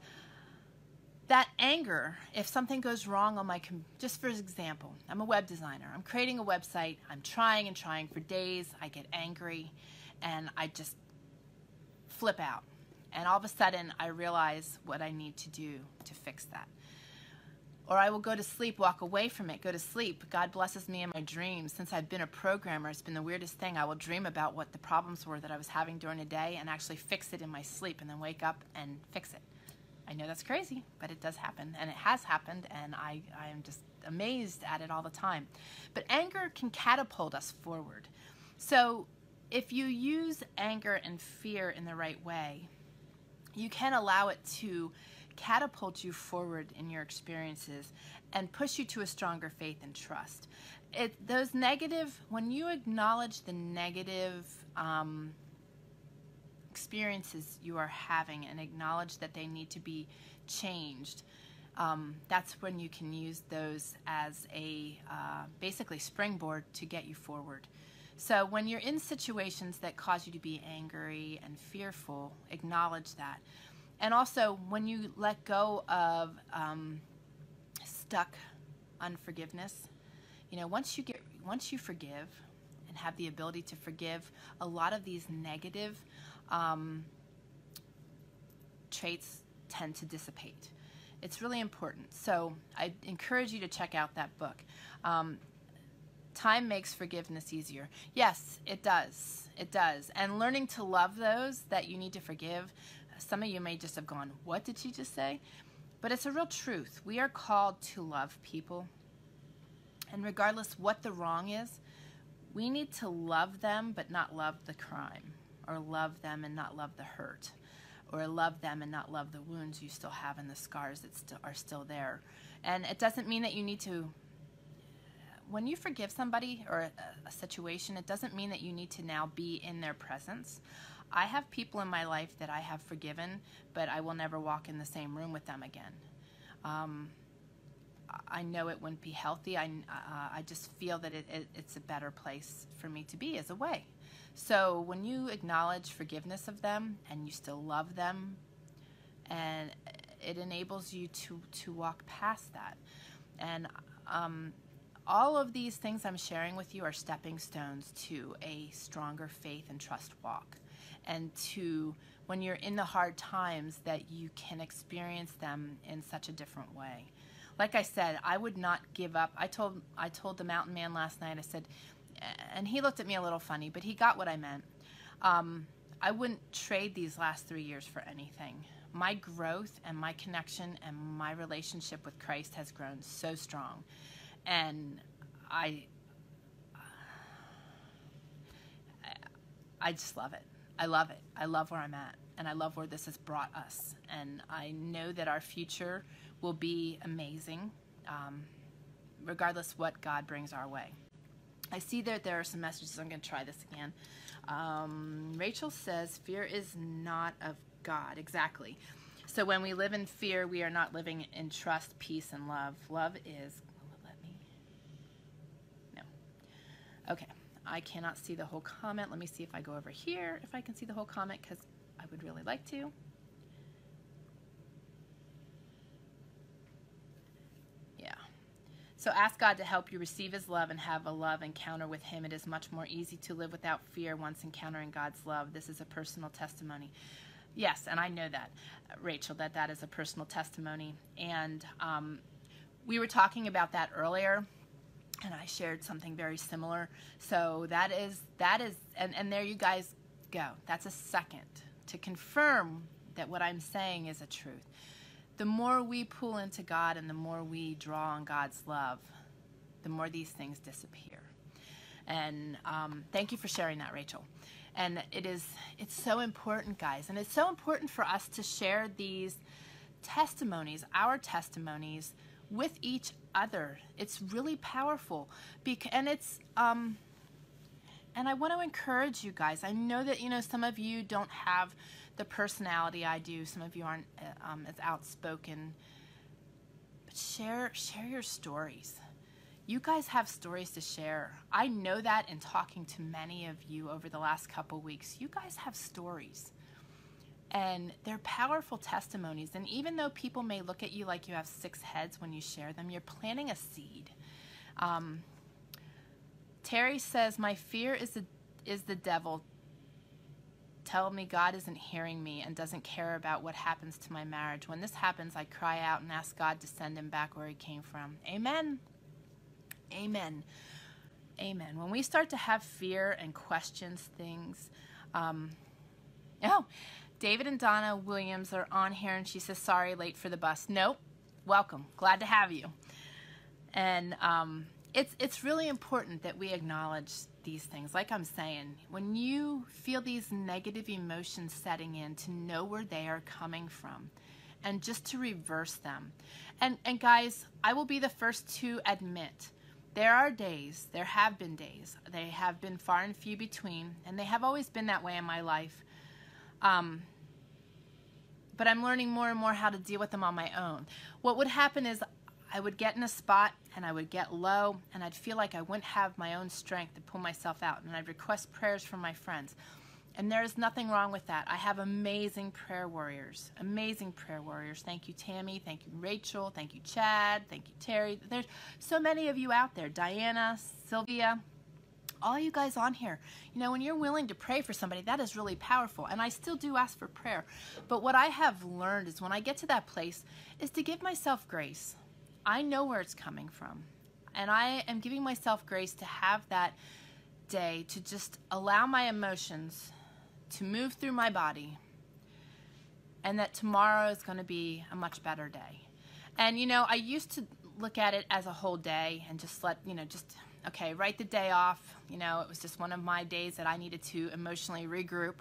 that anger, if something goes wrong on my com just for example, I'm a web designer. I'm creating a website. I'm trying and trying for days. I get angry and I just flip out. And all of a sudden, I realize what I need to do to fix that. Or I will go to sleep, walk away from it, go to sleep. God blesses me in my dreams. Since I've been a programmer, it's been the weirdest thing. I will dream about what the problems were that I was having during the day and actually fix it in my sleep, and then wake up and fix it. I know that's crazy, but it does happen, and it has happened, and I, I am just amazed at it all the time. But anger can catapult us forward. So if you use anger and fear in the right way, you can allow it to catapult you forward in your experiences and push you to a stronger faith and trust. It, those negative, when you acknowledge the negative um, experiences you are having and acknowledge that they need to be changed, um, that's when you can use those as a uh, basically springboard to get you forward. So when you're in situations that cause you to be angry and fearful, acknowledge that. And also, when you let go of um, stuck unforgiveness, you know, once you get, once you forgive and have the ability to forgive, a lot of these negative um, traits tend to dissipate. It's really important. So I encourage you to check out that book. Um, Time makes forgiveness easier. Yes, it does. It does. And learning to love those that you need to forgive. Some of you may just have gone, what did she just say? But it's a real truth. We are called to love people. And regardless what the wrong is, we need to love them but not love the crime, or love them and not love the hurt, or love them and not love the wounds you still have and the scars that st- are still there. And it doesn't mean that you need to when you forgive somebody or a, a situation, it doesn't mean that you need to now be in their presence. I have people in my life that I have forgiven, but I will never walk in the same room with them again. Um, I know it wouldn't be healthy. I, uh, I just feel that it, it, it's a better place for me to be as a way. So when you acknowledge forgiveness of them and you still love them, and it enables you to, to walk past that. And um, all of these things I'm sharing with you are stepping stones to a stronger faith and trust walk. And to, when you're in the hard times, that you can experience them in such a different way. Like I said, I would not give up. I told, I told the mountain man last night, I said, and he looked at me a little funny, but he got what I meant. Um, I wouldn't trade these last three years for anything. My growth and my connection and my relationship with Christ has grown so strong. And I, I just love it. I love it. I love where I'm at, and I love where this has brought us. And I know that our future will be amazing, um, regardless what God brings our way. I see that there are some messages. I'm going to try this again. Um, Rachel says, fear is not of God. Exactly. So when we live in fear, we are not living in trust, peace, and love. Love is, will it let me? No. Okay. I cannot see the whole comment. Let me see if I go over here, if I can see the whole comment, because I would really like to. Yeah. So ask God to help you receive His love and have a love encounter with Him. It is much more easy to live without fear once encountering God's love. This is a personal testimony. Yes, and I know that, Rachel, that that is a personal testimony. And um, we were talking about that earlier. And I shared something very similar. So that is, that is, and, and there you guys go. That's a second to confirm that what I'm saying is a truth. The more we pull into God and the more we draw on God's love, the more these things disappear. And um, thank you for sharing that, Rachel. And it is, it's so important, guys. And it's so important for us to share these testimonies, our testimonies, with each other. It's really powerful, because, and it's um and I want to encourage you guys. I know that, you know, some of you don't have the personality I do. Some of you aren't um, as outspoken, but share share your stories. You guys have stories to share. I know that in talking to many of you over the last couple weeks, you guys have stories. And they're powerful testimonies. And even though people may look at you like you have six heads when you share them, you're planting a seed. Um, Terry says, my fear is the, is the devil. Tell me God isn't hearing me and doesn't care about what happens to my marriage. When this happens, I cry out and ask God to send him back where he came from. Amen. Amen. Amen. When we start to have fear and questions things, um, oh, David and Donna Williams are on here, and she says, sorry, late for the bus. Nope. Welcome. Glad to have you. And um, it's, it's really important that we acknowledge these things. Like I'm saying, when you feel these negative emotions setting in, to know where they are coming from and just to reverse them. And, and guys, I will be the first to admit there are days, there have been days, they have been far and few between, and they have always been that way in my life. Um, but I'm learning more and more how to deal with them on my own. What would happen is I would get in a spot and I would get low and I'd feel like I wouldn't have my own strength to pull myself out, and I'd request prayers from my friends. And there is nothing wrong with that. I have amazing prayer warriors, amazing prayer warriors. Thank you, Tammy. Thank you, Rachel. Thank you, Chad. Thank you, Terry. There's so many of you out there, Diana, Sylvia. All you guys on here, you know, when you're willing to pray for somebody, that is really powerful. And I still do ask for prayer. But what I have learned is when I get to that place is to give myself grace. I know where it's coming from. And I am giving myself grace to have that day to just allow my emotions to move through my body, and that tomorrow is going to be a much better day. And, you know, I used to look at it as a whole day and just let, you know, just... okay, write the day off. You know, it was just one of my days that I needed to emotionally regroup.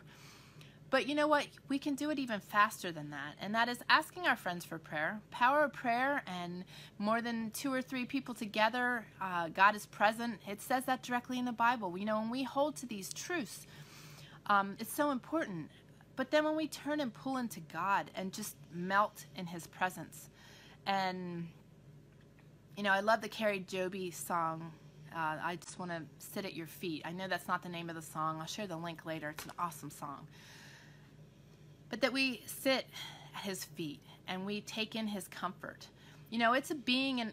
But you know what? We can do it even faster than that, and that is asking our friends for prayer. Power of prayer and more than two or three people together, uh, God is present. It says that directly in the Bible. You know, when we hold to these truths, um, it's so important. But then when we turn and pull into God and just melt in His presence, and you know, I love the Carrie Joby song, uh, I Just Want to Sit at Your Feet. I know that's not the name of the song. I'll share the link later. It's an awesome song. But that we sit at His feet and we take in His comfort. You know, it's a being, and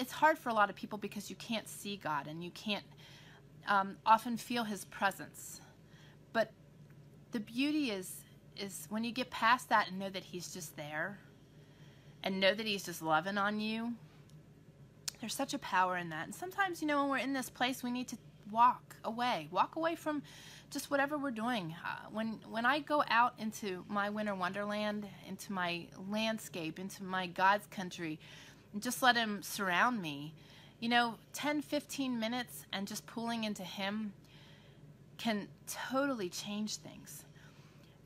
it's hard for a lot of people because you can't see God and you can't um, often feel His presence. But the beauty is, is when you get past that and know that He's just there and know that He's just loving on you, there's such a power in that. And sometimes, you know, when we're in this place, we need to walk away, walk away from just whatever we're doing. Uh, when when I go out into my winter wonderland, into my landscape, into my God's country, and just let Him surround me, you know, ten, fifteen minutes and just pulling into Him can totally change things.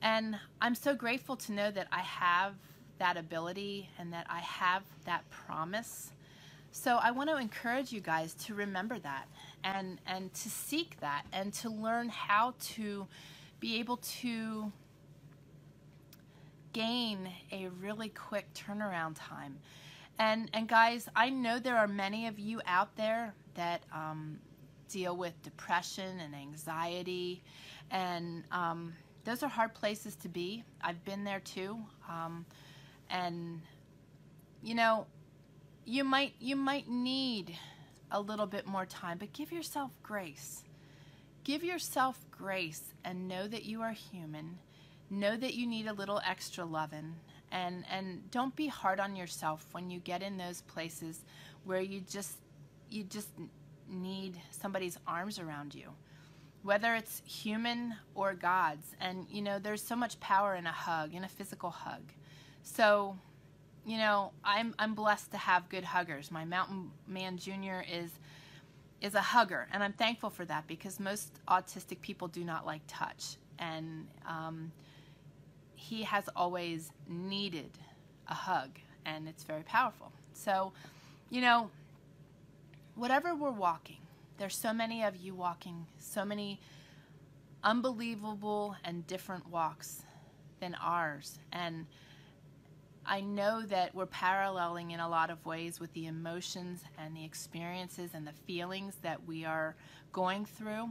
And I'm so grateful to know that I have that ability and that I have that promise. So I want to encourage you guys to remember that and, and to seek that and to learn how to be able to gain a really quick turnaround time. And, and guys, I know there are many of you out there that um, deal with depression and anxiety, and um, those are hard places to be. I've been there too. Um, and, you know, You might, you might need a little bit more time, but give yourself grace. Give yourself grace and know that you are human. Know that you need a little extra loving. And, and don't be hard on yourself when you get in those places where you just, you just need somebody's arms around you, whether it's human or God's. And, you know, there's so much power in a hug, in a physical hug. So, you know, I'm, I'm blessed to have good huggers. My mountain man junior is, is a hugger, and I'm thankful for that because most autistic people do not like touch. And um, he has always needed a hug, and it's very powerful. So, you know, whatever we're walking, there's so many of you walking, so many unbelievable and different walks than ours. And I know that we're paralleling in a lot of ways with the emotions and the experiences and the feelings that we are going through.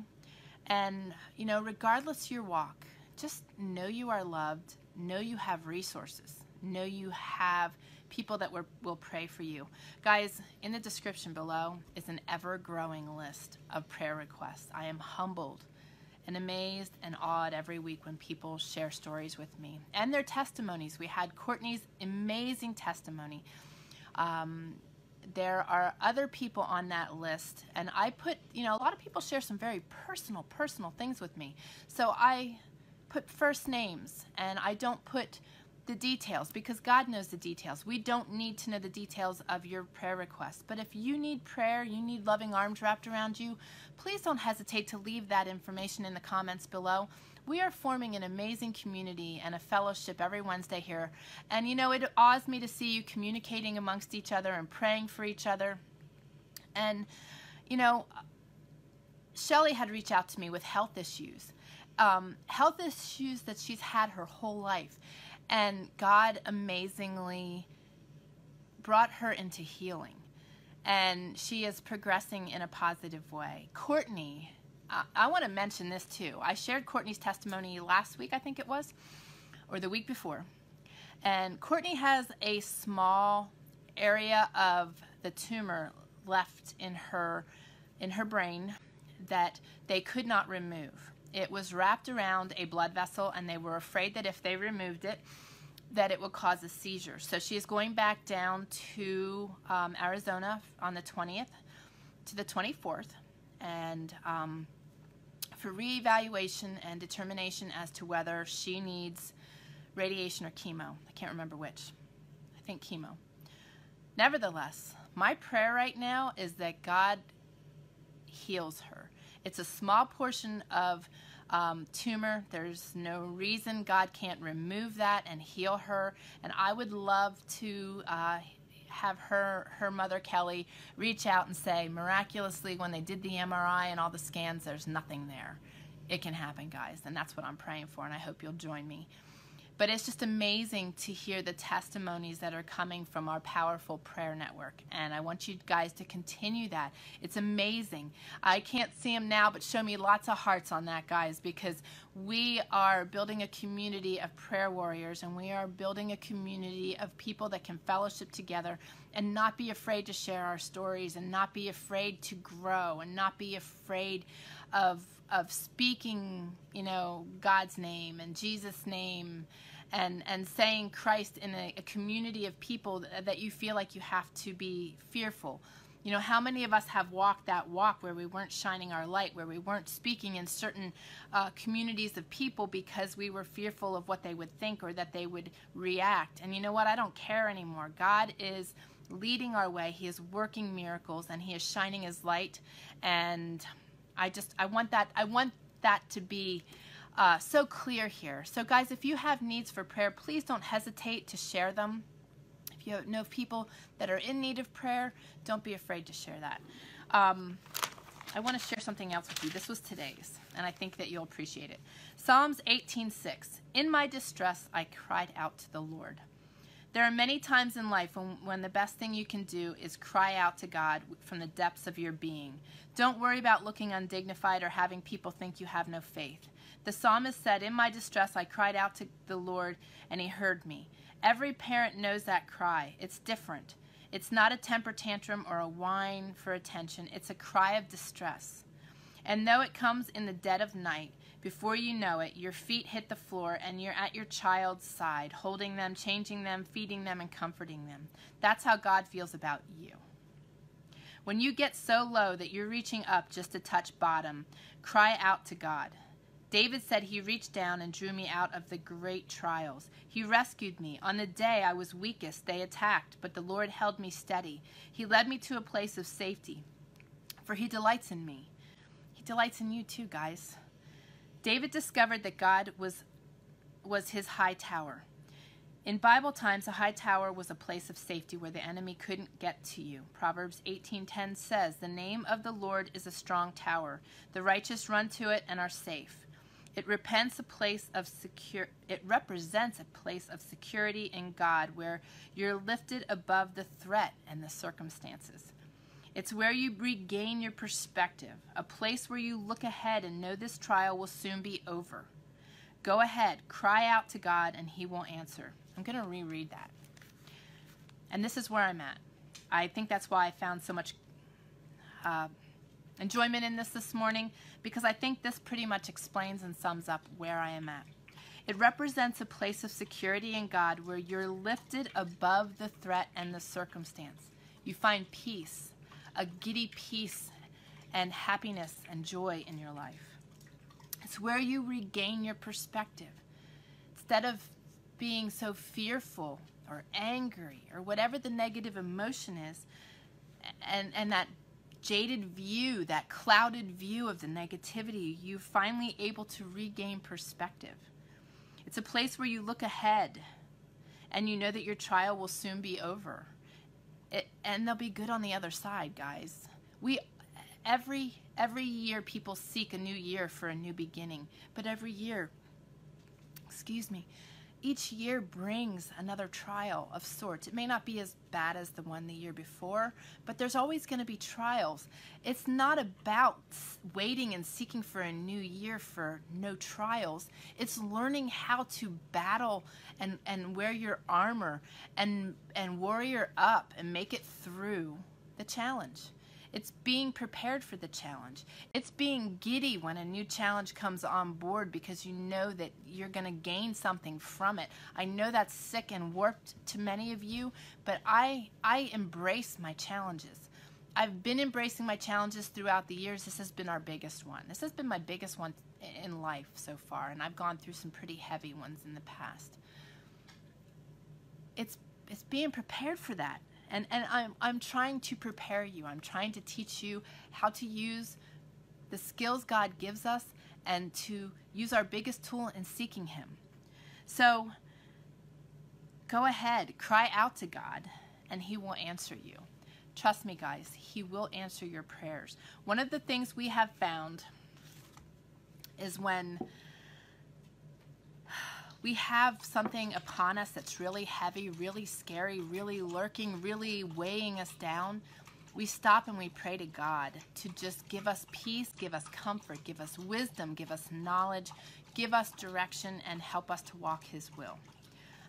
And, you know, regardless of your walk, just know you are loved, know you have resources, know you have people that were, will pray for you. Guys, in the description below is an ever-growing list of prayer requests. I am humbled and amazed and awed every week when people share stories with me and their testimonies. We had Courtney's amazing testimony. Um, there are other people on that list, and I put, you know, a lot of people share some very personal, personal things with me. So I put first names, and I don't put the details because God knows the details. We don't need to know the details of your prayer request. But if you need prayer, you need loving arms wrapped around you, please don't hesitate to leave that information in the comments below. We are forming an amazing community and a fellowship every Wednesday here. And you know, it awes me to see you communicating amongst each other and praying for each other. And you know, Shelley had reached out to me with health issues, um, health issues that she's had her whole life. And God amazingly brought her into healing. And she is progressing in a positive way. Courtney, I, I want to mention this too. I shared Courtney's testimony last week, I think it was, or the week before. And Courtney has a small area of the tumor left in her, in her brain that they could not remove. It was wrapped around a blood vessel, and they were afraid that if they removed it, that it would cause a seizure. So she is going back down to um, Arizona on the twentieth to the twenty-fourth, and um, for reevaluation and determination as to whether she needs radiation or chemo. I can't remember which. I think chemo. Nevertheless, my prayer right now is that God heals her. It's a small portion of um, tumor. There's no reason God can't remove that and heal her. And I would love to uh, have her, her mother, Kelly, reach out and say, miraculously, when they did the M R I and all the scans, there's nothing there. It can happen, guys, and that's what I'm praying for, and I hope you'll join me. But it's just amazing to hear the testimonies that are coming from our powerful prayer network, and I want you guys to continue that. It's amazing. I can't see them now, but show me lots of hearts on that, guys, because we are building a community of prayer warriors, and we are building a community of people that can fellowship together and not be afraid to share our stories, and not be afraid to grow, and not be afraid of of speaking, you know, God's name and Jesus' name, and and saying Christ in a, a community of people that, that you feel like you have to be fearful. You know, how many of us have walked that walk where we weren't shining our light, where we weren't speaking in certain uh, communities of people because we were fearful of what they would think or that they would react? And you know what? I don't care anymore. God is leading our way. He is working miracles, and He is shining His light. And I just, I want that, I want that to be uh, so clear here. So guys, if you have needs for prayer, please don't hesitate to share them. If you know people that are in need of prayer, don't be afraid to share that. Um, I want to share something else with you. This was today's, and I think that you'll appreciate it. Psalms eighteen six, in my distress, I cried out to the Lord. There are many times in life when, when the best thing you can do is cry out to God from the depths of your being. Don't worry about looking undignified or having people think you have no faith. The psalmist said, in my distress, I cried out to the Lord, and He heard me. Every parent knows that cry. It's different. It's not a temper tantrum or a whine for attention. It's a cry of distress. And though it comes in the dead of night, before you know it, your feet hit the floor and you're at your child's side, holding them, changing them, feeding them, and comforting them. That's how God feels about you. When you get so low that you're reaching up just to touch bottom, cry out to God. David said, He reached down and drew me out of the great trials. He rescued me. On the day I was weakest, they attacked, but the Lord held me steady. He led me to a place of safety, for He delights in me. He delights in you too, guys. David discovered that God was, was his high tower. In Bible times, a high tower was a place of safety where the enemy couldn't get to you. Proverbs eighteen ten says, the name of the Lord is a strong tower. The righteous run to it and are safe. It repents a place of secure, it represents a place of security in God where you're lifted above the threat and the circumstances. It's where you regain your perspective, a place where you look ahead and know this trial will soon be over. Go ahead, cry out to God, and He will answer. I'm going to reread that. And this is where I'm at. I think that's why I found so much uh, enjoyment in this this morning, because I think this pretty much explains and sums up where I am at. It represents a place of security in God where you're lifted above the threat and the circumstance. You find peace, a giddy peace and happiness and joy in your life. It's where you regain your perspective. Instead of being so fearful or angry or whatever the negative emotion is, and, and that jaded view, that clouded view of the negativity, you're finally able to regain perspective. It's a place where you look ahead and you know that your trial will soon be over. It, and they'll be good on the other side, guys. We, every, every year people seek a new year for a new beginning, but every year, excuse me, each year brings another trial of sorts. It may not be as bad as the one the year before, but there's always going to be trials. It's not about waiting and seeking for a new year for no trials. It's learning how to battle and, and wear your armor and, and warrior up and make it through the challenge. It's being prepared for the challenge. It's being giddy when a new challenge comes on board because you know that you're going to gain something from it. I know that's sick and warped to many of you, but I, I embrace my challenges. I've been embracing my challenges throughout the years. This has been our biggest one. This has been my biggest one in life so far, and I've gone through some pretty heavy ones in the past. It's, it's being prepared for that. And, and I'm, I'm trying to prepare you. I'm trying to teach you how to use the skills God gives us and to use our biggest tool in seeking Him. So go ahead, cry out to God, and He will answer you. Trust me, guys, He will answer your prayers. One of the things we have found is when we have something upon us that's really heavy, really scary, really lurking, really weighing us down, we stop and we pray to God to just give us peace, give us comfort, give us wisdom, give us knowledge, give us direction, and help us to walk His will.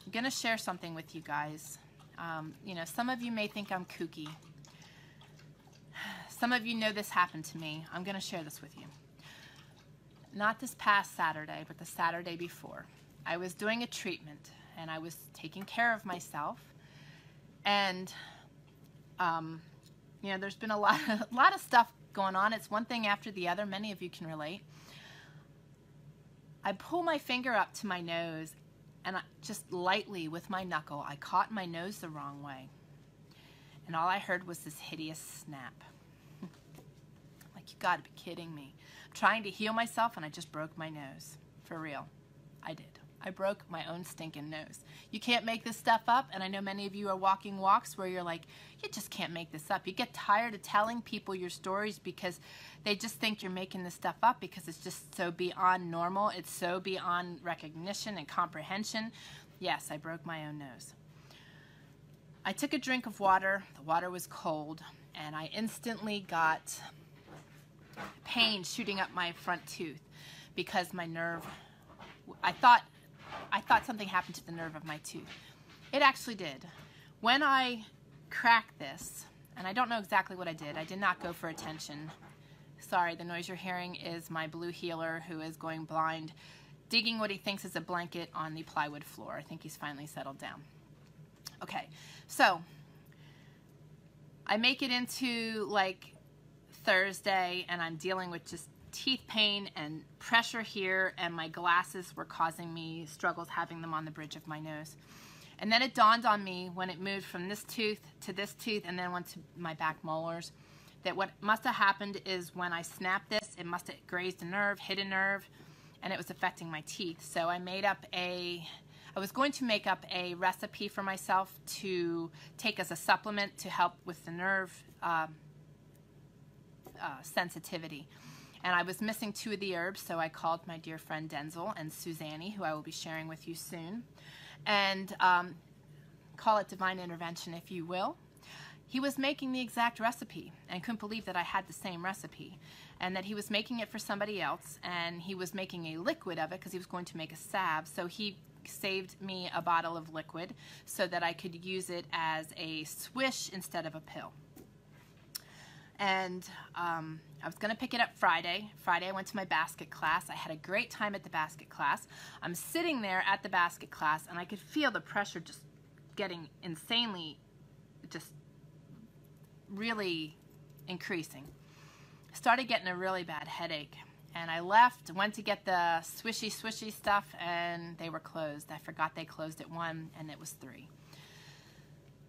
I'm going to share something with you guys. Um, you know, some of you may think I'm kooky. Some of you know this happened to me. I'm going to share this with you. Not this past Saturday, but the Saturday before. I was doing a treatment, and I was taking care of myself. And, um, you know, there's been a lot of, a lot of stuff going on. It's one thing after the other. Many of you can relate. I pull my finger up to my nose, and I, just lightly with my knuckle, I caught my nose the wrong way. And all I heard was this hideous snap. Like, you gotta be kidding me. I'm trying to heal myself, and I just broke my nose. For real. I did. I broke my own stinking nose. You can't make this stuff up, and I know many of you are walking walks where you're like, you just can't make this up. You get tired of telling people your stories because they just think you're making this stuff up because it's just so beyond normal. It's so beyond recognition and comprehension. Yes, I broke my own nose. I took a drink of water. The water was cold, and I instantly got pain shooting up my front tooth because my nerve, I thought, I thought something happened to the nerve of my tooth. It actually did. When I cracked this, and I don't know exactly what I did. I did not go for attention. Sorry, the noise you're hearing is my blue healer, who is going blind, digging what he thinks is a blanket on the plywood floor. I think he's finally settled down. Okay, so I make it into like Thursday, and I'm dealing with just teeth pain and pressure here, and my glasses were causing me struggles having them on the bridge of my nose. And then it dawned on me when it moved from this tooth to this tooth and then went to my back molars that what must have happened is when I snapped this, it must have grazed a nerve, hit a nerve, and it was affecting my teeth. So I made up a, I was going to make up a recipe for myself to take as a supplement to help with the nerve uh, uh, sensitivity. And I was missing two of the herbs, so I called my dear friend Denzel and Suzanne, who I will be sharing with you soon. And um, call it divine intervention, if you will. He was making the exact recipe, and couldn't believe that I had the same recipe. And that he was making it for somebody else, and he was making a liquid of it because he was going to make a salve. So he saved me a bottle of liquid so that I could use it as a swish instead of a pill. And um, I was going to pick it up Friday. Friday I went to my basket class. I had a great time at the basket class. I'm sitting there at the basket class, and I could feel the pressure just getting insanely, just really increasing. I started getting a really bad headache, and I left, went to get the swishy swishy stuff, and they were closed. I forgot they closed at one, and it was three.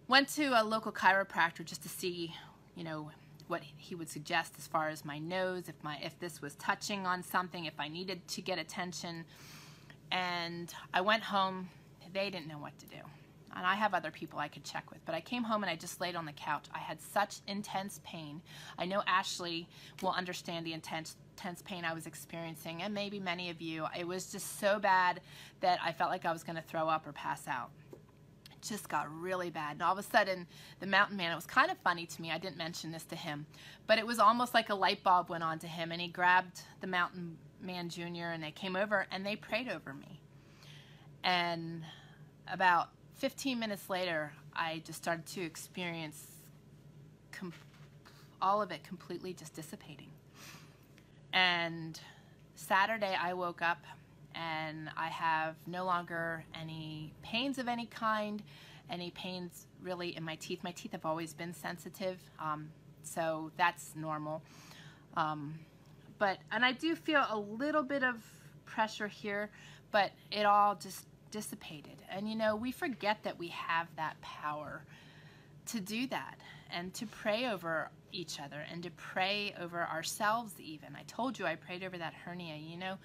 Went to a local chiropractor just to see, you know, what he would suggest as far as my nose, if my if this was touching on something, if I needed to get attention. And I went home. They didn't know what to do. And I have other people I could check with. But I came home and I just laid on the couch. I had such intense pain. I know Ashley will understand the intense, intense pain I was experiencing, and maybe many of you. It was just so bad that I felt like I was going to throw up or pass out. Just got really bad, and all of a sudden the mountain man, it was kind of funny to me, I didn't mention this to him, but it was almost like a light bulb went on to him, and he grabbed the mountain man junior, and they came over and they prayed over me. And about fifteen minutes later, I just started to experience com all of it completely just dissipating. And Saturday I woke up, and I have no longer any pains of any kind, any pains really in my teeth. My teeth have always been sensitive, um, so that's normal. Um, but and I do feel a little bit of pressure here, but it all just dissipated. And you know, we forget that we have that power to do that and to pray over each other and to pray over ourselves even. I told you I prayed over that hernia, you know.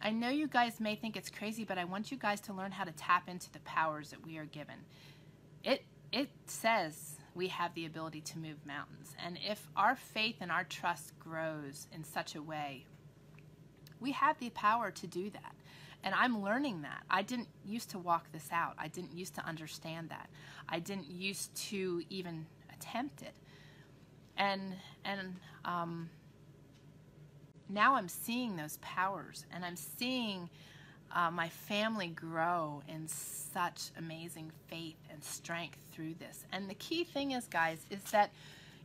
I know you guys may think it's crazy, but I want you guys to learn how to tap into the powers that we are given. It, it says we have the ability to move mountains. And if our faith and our trust grows in such a way, we have the power to do that. And I'm learning that. I didn't used to walk this out. I didn't used to understand that. I didn't used to even attempt it. And, and um, now I'm seeing those powers, and I'm seeing uh, my family grow in such amazing faith and strength through this. And the key thing is, guys, is that,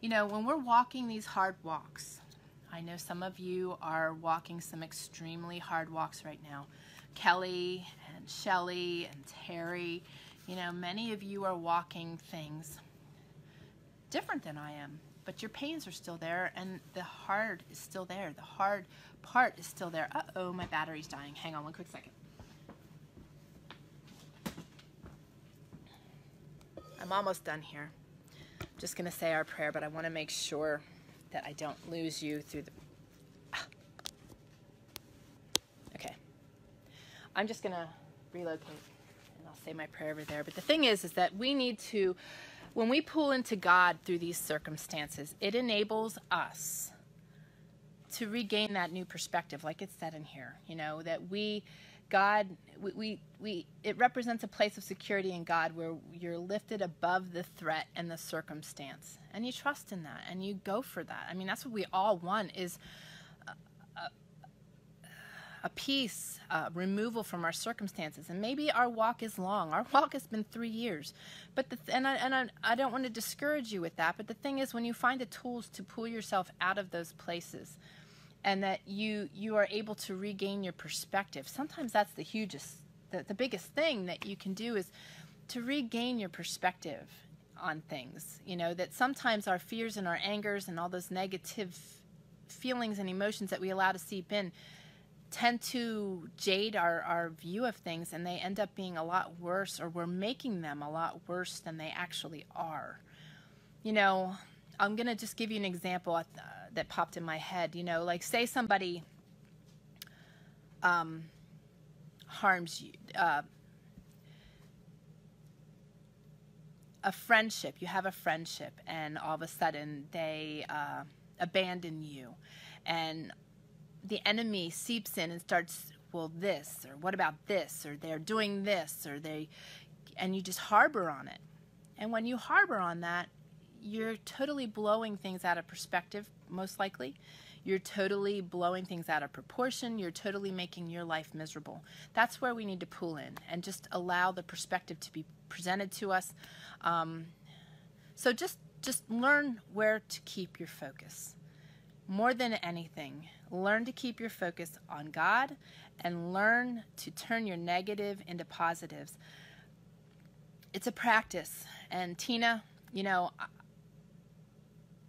you know, when we're walking these hard walks, I know some of you are walking some extremely hard walks right now. Kelly and Shelley and Terry, you know, many of you are walking things different than I am, but your pains are still there and the hard is still there. The hard part is still there. Uh-oh, my battery's dying. Hang on one quick second. I'm almost done here. I'm just going to say our prayer, but I want to make sure that I don't lose you through the... Ah. Okay. I'm just going to relocate and I'll say my prayer over there. But the thing is, is that we need to, when we pull into God through these circumstances, it enables us to regain that new perspective, like it's said in here, you know, that we, God, we, we, we it represents a place of security in God where you're lifted above the threat and the circumstance, and you trust in that, and you go for that. I mean, that's what we all want, is a, a peace, a removal from our circumstances. And maybe our walk is long. Our walk has been three years, but the, and, I, and I, I don't want to discourage you with that, but the thing is, when you find the tools to pull yourself out of those places, and that you you are able to regain your perspective. Sometimes that's the hugest, the, the biggest thing that you can do, is to regain your perspective on things. You know, that sometimes our fears and our angers and all those negative feelings and emotions that we allow to seep in tend to jade our, our view of things, and they end up being a lot worse, or we're making them a lot worse than they actually are. You know, I'm going to just give you an example that popped in my head. You know, like, say somebody um, harms you. Uh, a friendship. You have a friendship, and all of a sudden they uh, abandon you. And the enemy seeps in and starts, well, this, or what about this, or they're doing this, or they... And you just harbor on it. And when you harbor on that, you're totally blowing things out of perspective, most likely. You're totally blowing things out of proportion. You're totally making your life miserable. That's where we need to pull in and just allow the perspective to be presented to us. Um, so just, just learn where to keep your focus. More than anything, learn to keep your focus on God, and learn to turn your negative into positives. It's a practice. And Tina, you know, I,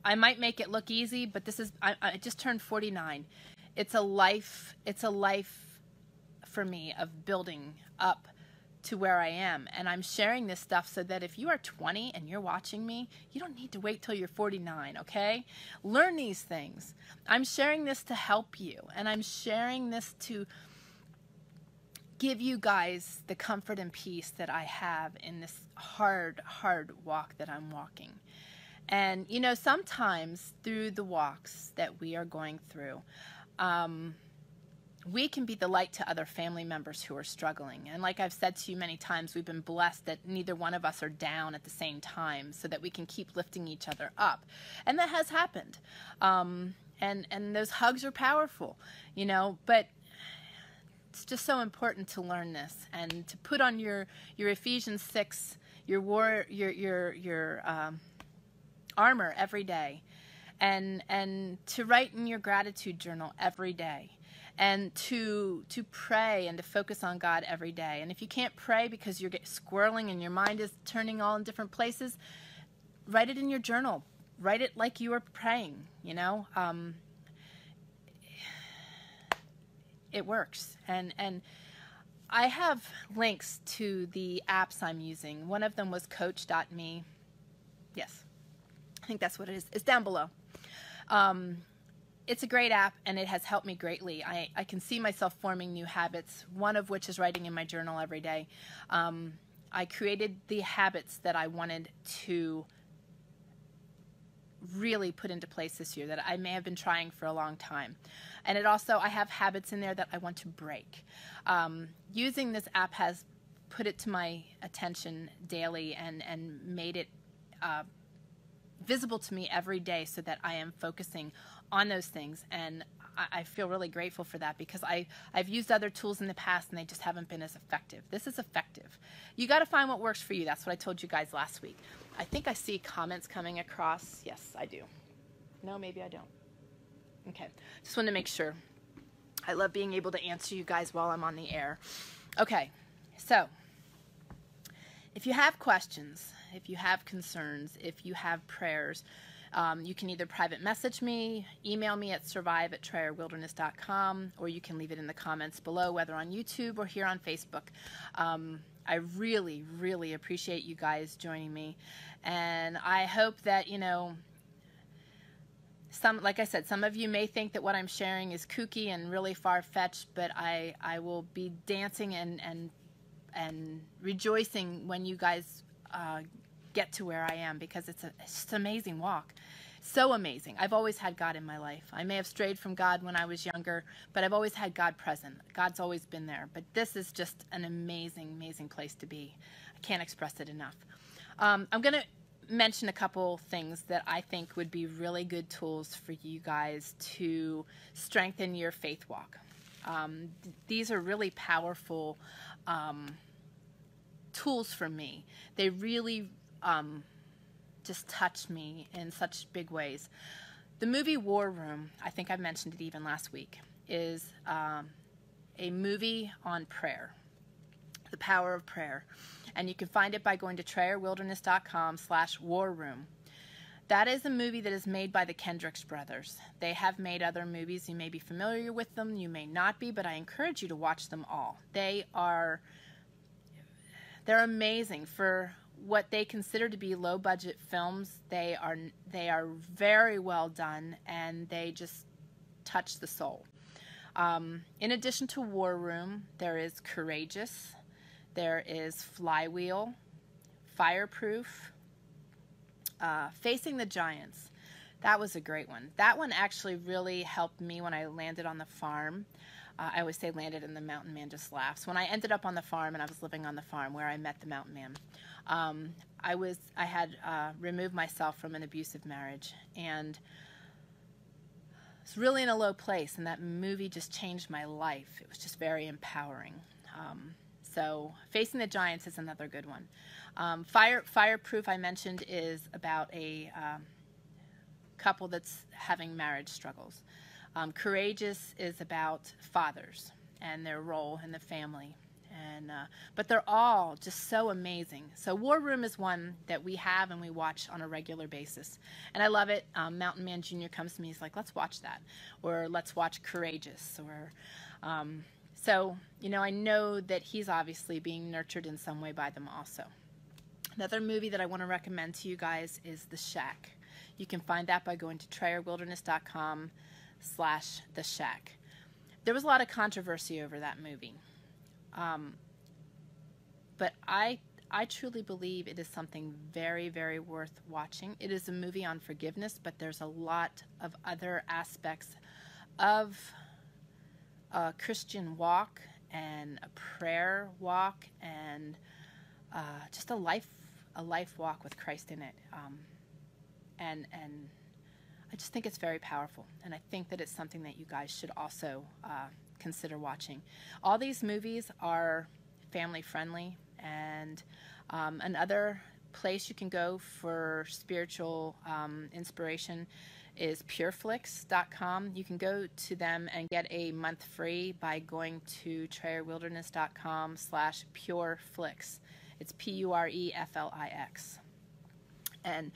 I might make it look easy, but this is, I, I just turned forty-nine. It's a life, it's a life for me of building up to where I am. And I'm sharing this stuff so that if you are twenty and you're watching me, you don't need to wait till you're forty-nine, okay? Learn these things. I'm sharing this to help you. And I'm sharing this to give you guys the comfort and peace that I have in this hard, hard walk that I'm walking. And, you know, sometimes through the walks that we are going through, um, we can be the light to other family members who are struggling. And like I've said to you many times, we've been blessed that neither one of us are down at the same time, so that we can keep lifting each other up. And that has happened. Um, and, and those hugs are powerful, you know, but it's just so important to learn this and to put on your, your Ephesians six, your war, your, your, your, um, armor every day, and and to write in your gratitude journal every day, and to to pray and to focus on God every day. And if you can't pray because you're squirreling and your mind is turning all in different places, write it in your journal. Write it like you are praying, you know. Um, it works. And and I have links to the apps I'm using. One of them was coach dot me. Yes, I think that's what it is. It's down below. Um, it's a great app, and it has helped me greatly. I, I can see myself forming new habits, one of which is writing in my journal every day. Um, I created the habits that I wanted to really put into place this year that I may have been trying for a long time. And it also, I have habits in there that I want to break. Um, using this app has put it to my attention daily and, and made it uh, visible to me every day so that I am focusing on those things. And I, I feel really grateful for that, because I, I've used other tools in the past and they just haven't been as effective. This is effective. You got to find what works for you. That's what I told you guys last week. I think I see comments coming across. Yes, I do. No, maybe I don't. Okay, just wanted to make sure. I love being able to answer you guys while I'm on the air. Okay, so if you have questions, if you have concerns, if you have prayers, um, you can either private message me, email me at survive at trayer wilderness dot com, or you can leave it in the comments below, whether on YouTube or here on Facebook. Um, I really, really appreciate you guys joining me, and I hope that, you know, some, like I said, some of you may think that what I'm sharing is kooky and really far-fetched, but I, I will be dancing and, and, and rejoicing when you guys uh, get to where I am, because it's, a, it's just an amazing walk. So amazing. I've always had God in my life. I may have strayed from God when I was younger, but I've always had God present. God's always been there. But this is just an amazing, amazing place to be. I can't express it enough. Um, I'm going to mention a couple things that I think would be really good tools for you guys to strengthen your faith walk. Um, th- these are really powerful um, tools for me. They really... Um, just touched me in such big ways. The movie War Room, I think I mentioned it even last week, is um, a movie on prayer, the power of prayer. And you can find it by going to trayer wilderness dot com slash war room. That is a movie that is made by the Kendricks brothers. They have made other movies. You may be familiar with them, you may not be, but I encourage you to watch them all. They are, they're amazing for what they consider to be low-budget films. They are they are very well done, and they just touch the soul. Um, in addition to War Room, there is Courageous, there is Flywheel, Fireproof, uh, Facing the Giants. That was a great one. That one actually really helped me when I landed on the farm. Uh, I always say landed and the mountain man just laughs. When I ended up on the farm and I was living on the farm where I met the mountain man, um, I was I had uh, removed myself from an abusive marriage, and it's really in a low place, and that movie just changed my life. It was just very empowering. Um, so Facing the Giants is another good one. Um, Fire, Fireproof, I mentioned, is about a um, couple that's having marriage struggles. Um, Courageous is about fathers and their role in the family, and uh, but they're all just so amazing. So War Room is one that we have and we watch on a regular basis, and I love it. Um, Mountain Man Junior comes to me, he's like, let's watch that, or let's watch Courageous, or um, so, you know, I know that he's obviously being nurtured in some way by them also. Another movie that I want to recommend to you guys is The Shack. You can find that by going to trayer wilderness dot com slash The Shack. There was a lot of controversy over that movie, um, but I I truly believe it is something very, very worth watching. It is a movie on forgiveness, but there's a lot of other aspects of a Christian walk and a prayer walk and uh, just a life a life walk with Christ in it, um, and and. I just think it's very powerful, and I think that it's something that you guys should also uh, consider watching. All these movies are family-friendly, and um, another place you can go for spiritual um, inspiration is pureflix dot com. You can go to them and get a month free by going to trayer wilderness dot com slash pureflix. It's P U R E F L I X. And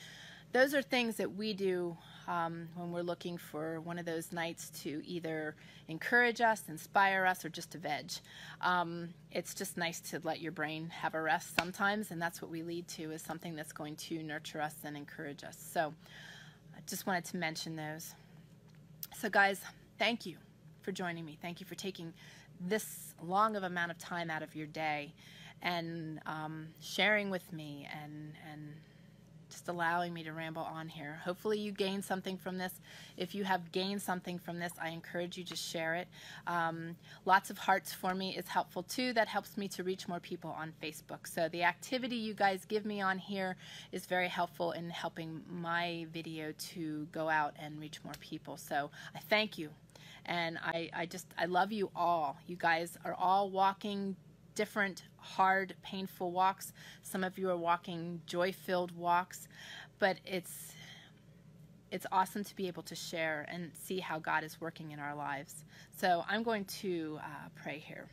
those are things that we do um, when we're looking for one of those nights to either encourage us, inspire us, or just to veg. Um, it's just nice to let your brain have a rest sometimes, and that's what we lead to, is something that's going to nurture us and encourage us. So I just wanted to mention those. So guys, thank you for joining me. Thank you for taking this long of amount of time out of your day and um, sharing with me and and just allowing me to ramble on here. Hopefully you gained something from this. If you have gained something from this, I encourage you to share it. Um, lots of hearts for me is helpful too. That helps me to reach more people on Facebook. So the activity you guys give me on here is very helpful in helping my video to go out and reach more people. So I thank you. And I, I just, I love you all. You guys are all walking different, hard, painful walks. Some of you are walking joy-filled walks, but it's, it's awesome to be able to share and see how God is working in our lives. So I'm going to uh, pray here.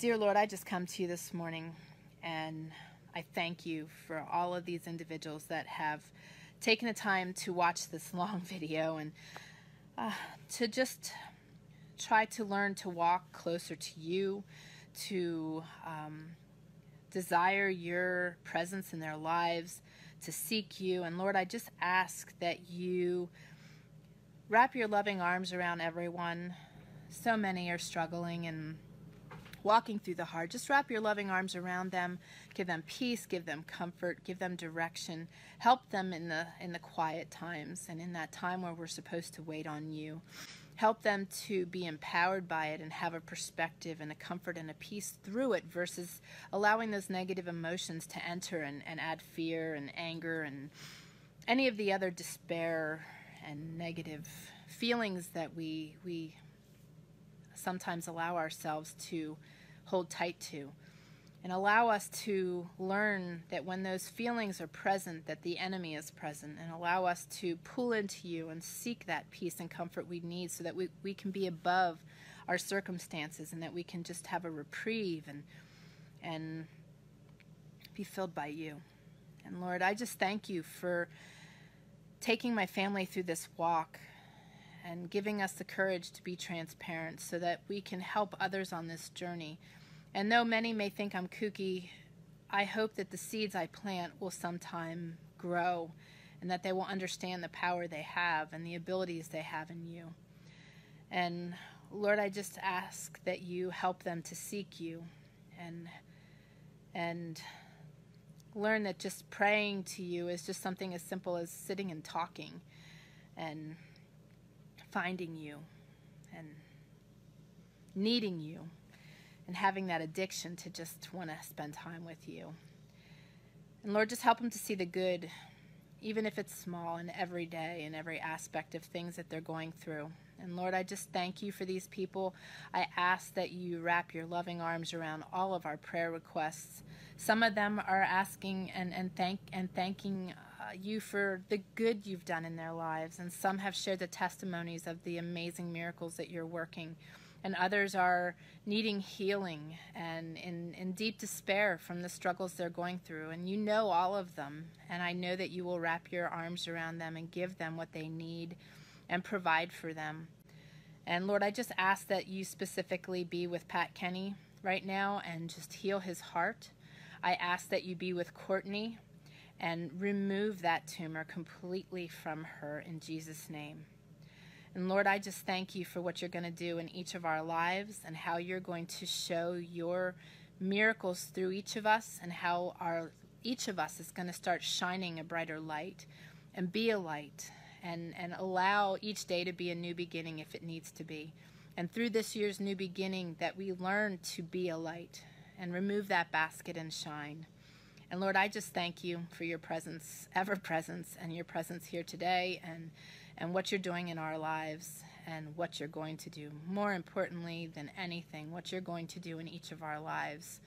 Dear Lord, I just come to you this morning, and I thank you for all of these individuals that have taken the time to watch this long video and Uh, to just try to learn to walk closer to you, to um, desire your presence in their lives, to seek you. And Lord, I just ask that you wrap your loving arms around everyone. So many are struggling and walking through the hard. Just wrap your loving arms around them. Give them peace, give them comfort, give them direction. Help them in the in the quiet times and in that time where we're supposed to wait on you. Help them to be empowered by it and have a perspective and a comfort and a peace through it, versus allowing those negative emotions to enter and, and add fear and anger and any of the other despair and negative feelings that we we sometimes allow ourselves to hold tight to. And allow us to learn that when those feelings are present, that the enemy is present, and allow us to pull into you and seek that peace and comfort we need, so that we, we can be above our circumstances, and that we can just have a reprieve and, and be filled by you. And Lord, I just thank you for taking my family through this walk and giving us the courage to be transparent, so that we can help others on this journey. And though many may think I'm kooky, I hope that the seeds I plant will sometime grow, and that they will understand the power they have and the abilities they have in you. And Lord, I just ask that you help them to seek you and, and learn that just praying to you is just something as simple as sitting and talking and finding you and needing you, and having that addiction to just want to spend time with you. And Lord, just help them to see the good, even if it's small, in every day and every aspect of things that they're going through. And Lord, I just thank you for these people. I ask that you wrap your loving arms around all of our prayer requests. Some of them are asking and, and, thank, and thanking uh, you for the good you've done in their lives, and some have shared the testimonies of the amazing miracles that you're working. And others are needing healing and in, in deep despair from the struggles they're going through. And you know all of them. And I know that you will wrap your arms around them and give them what they need and provide for them. And Lord, I just ask that you specifically be with Pat Kenny right now and just heal his heart. I ask that you be with Courtney and remove that tumor completely from her in Jesus' name. And Lord, I just thank you for what you're going to do in each of our lives, and how you're going to show your miracles through each of us, and how our each of us is going to start shining a brighter light and be a light, and, and allow each day to be a new beginning if it needs to be. And through this year's new beginning, that we learn to be a light and remove that basket and shine. And Lord, I just thank you for your presence, ever presence, and your presence here today, and and what you're doing in our lives, and what you're going to do. More importantly than anything, what you're going to do in each of our lives.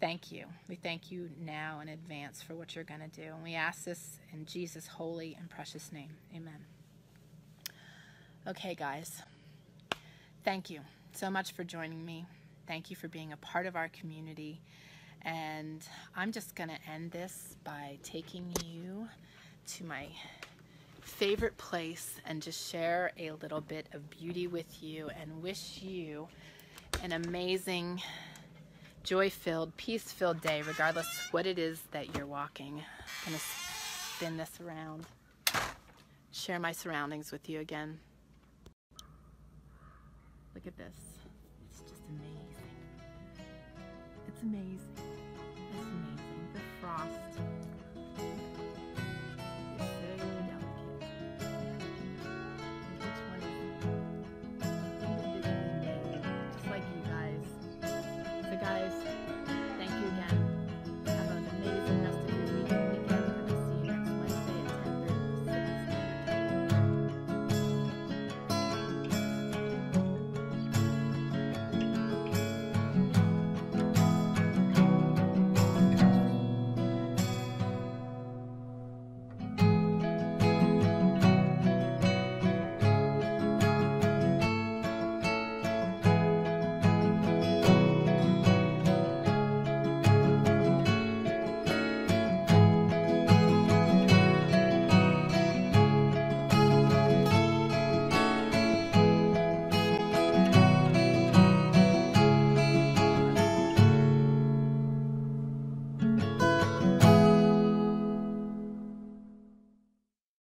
Thank you. We thank you now in advance for what you're going to do. And we ask this in Jesus' holy and precious name. Amen. Okay, guys. Thank you so much for joining me. Thank you for being a part of our community. And I'm just going to end this by taking you to my favorite place and just share a little bit of beauty with you and wish you an amazing, joy-filled, peace-filled day, regardless what it is that you're walking. I'm going to spin this around, share my surroundings with you again. Look at this. It's just amazing. It's amazing.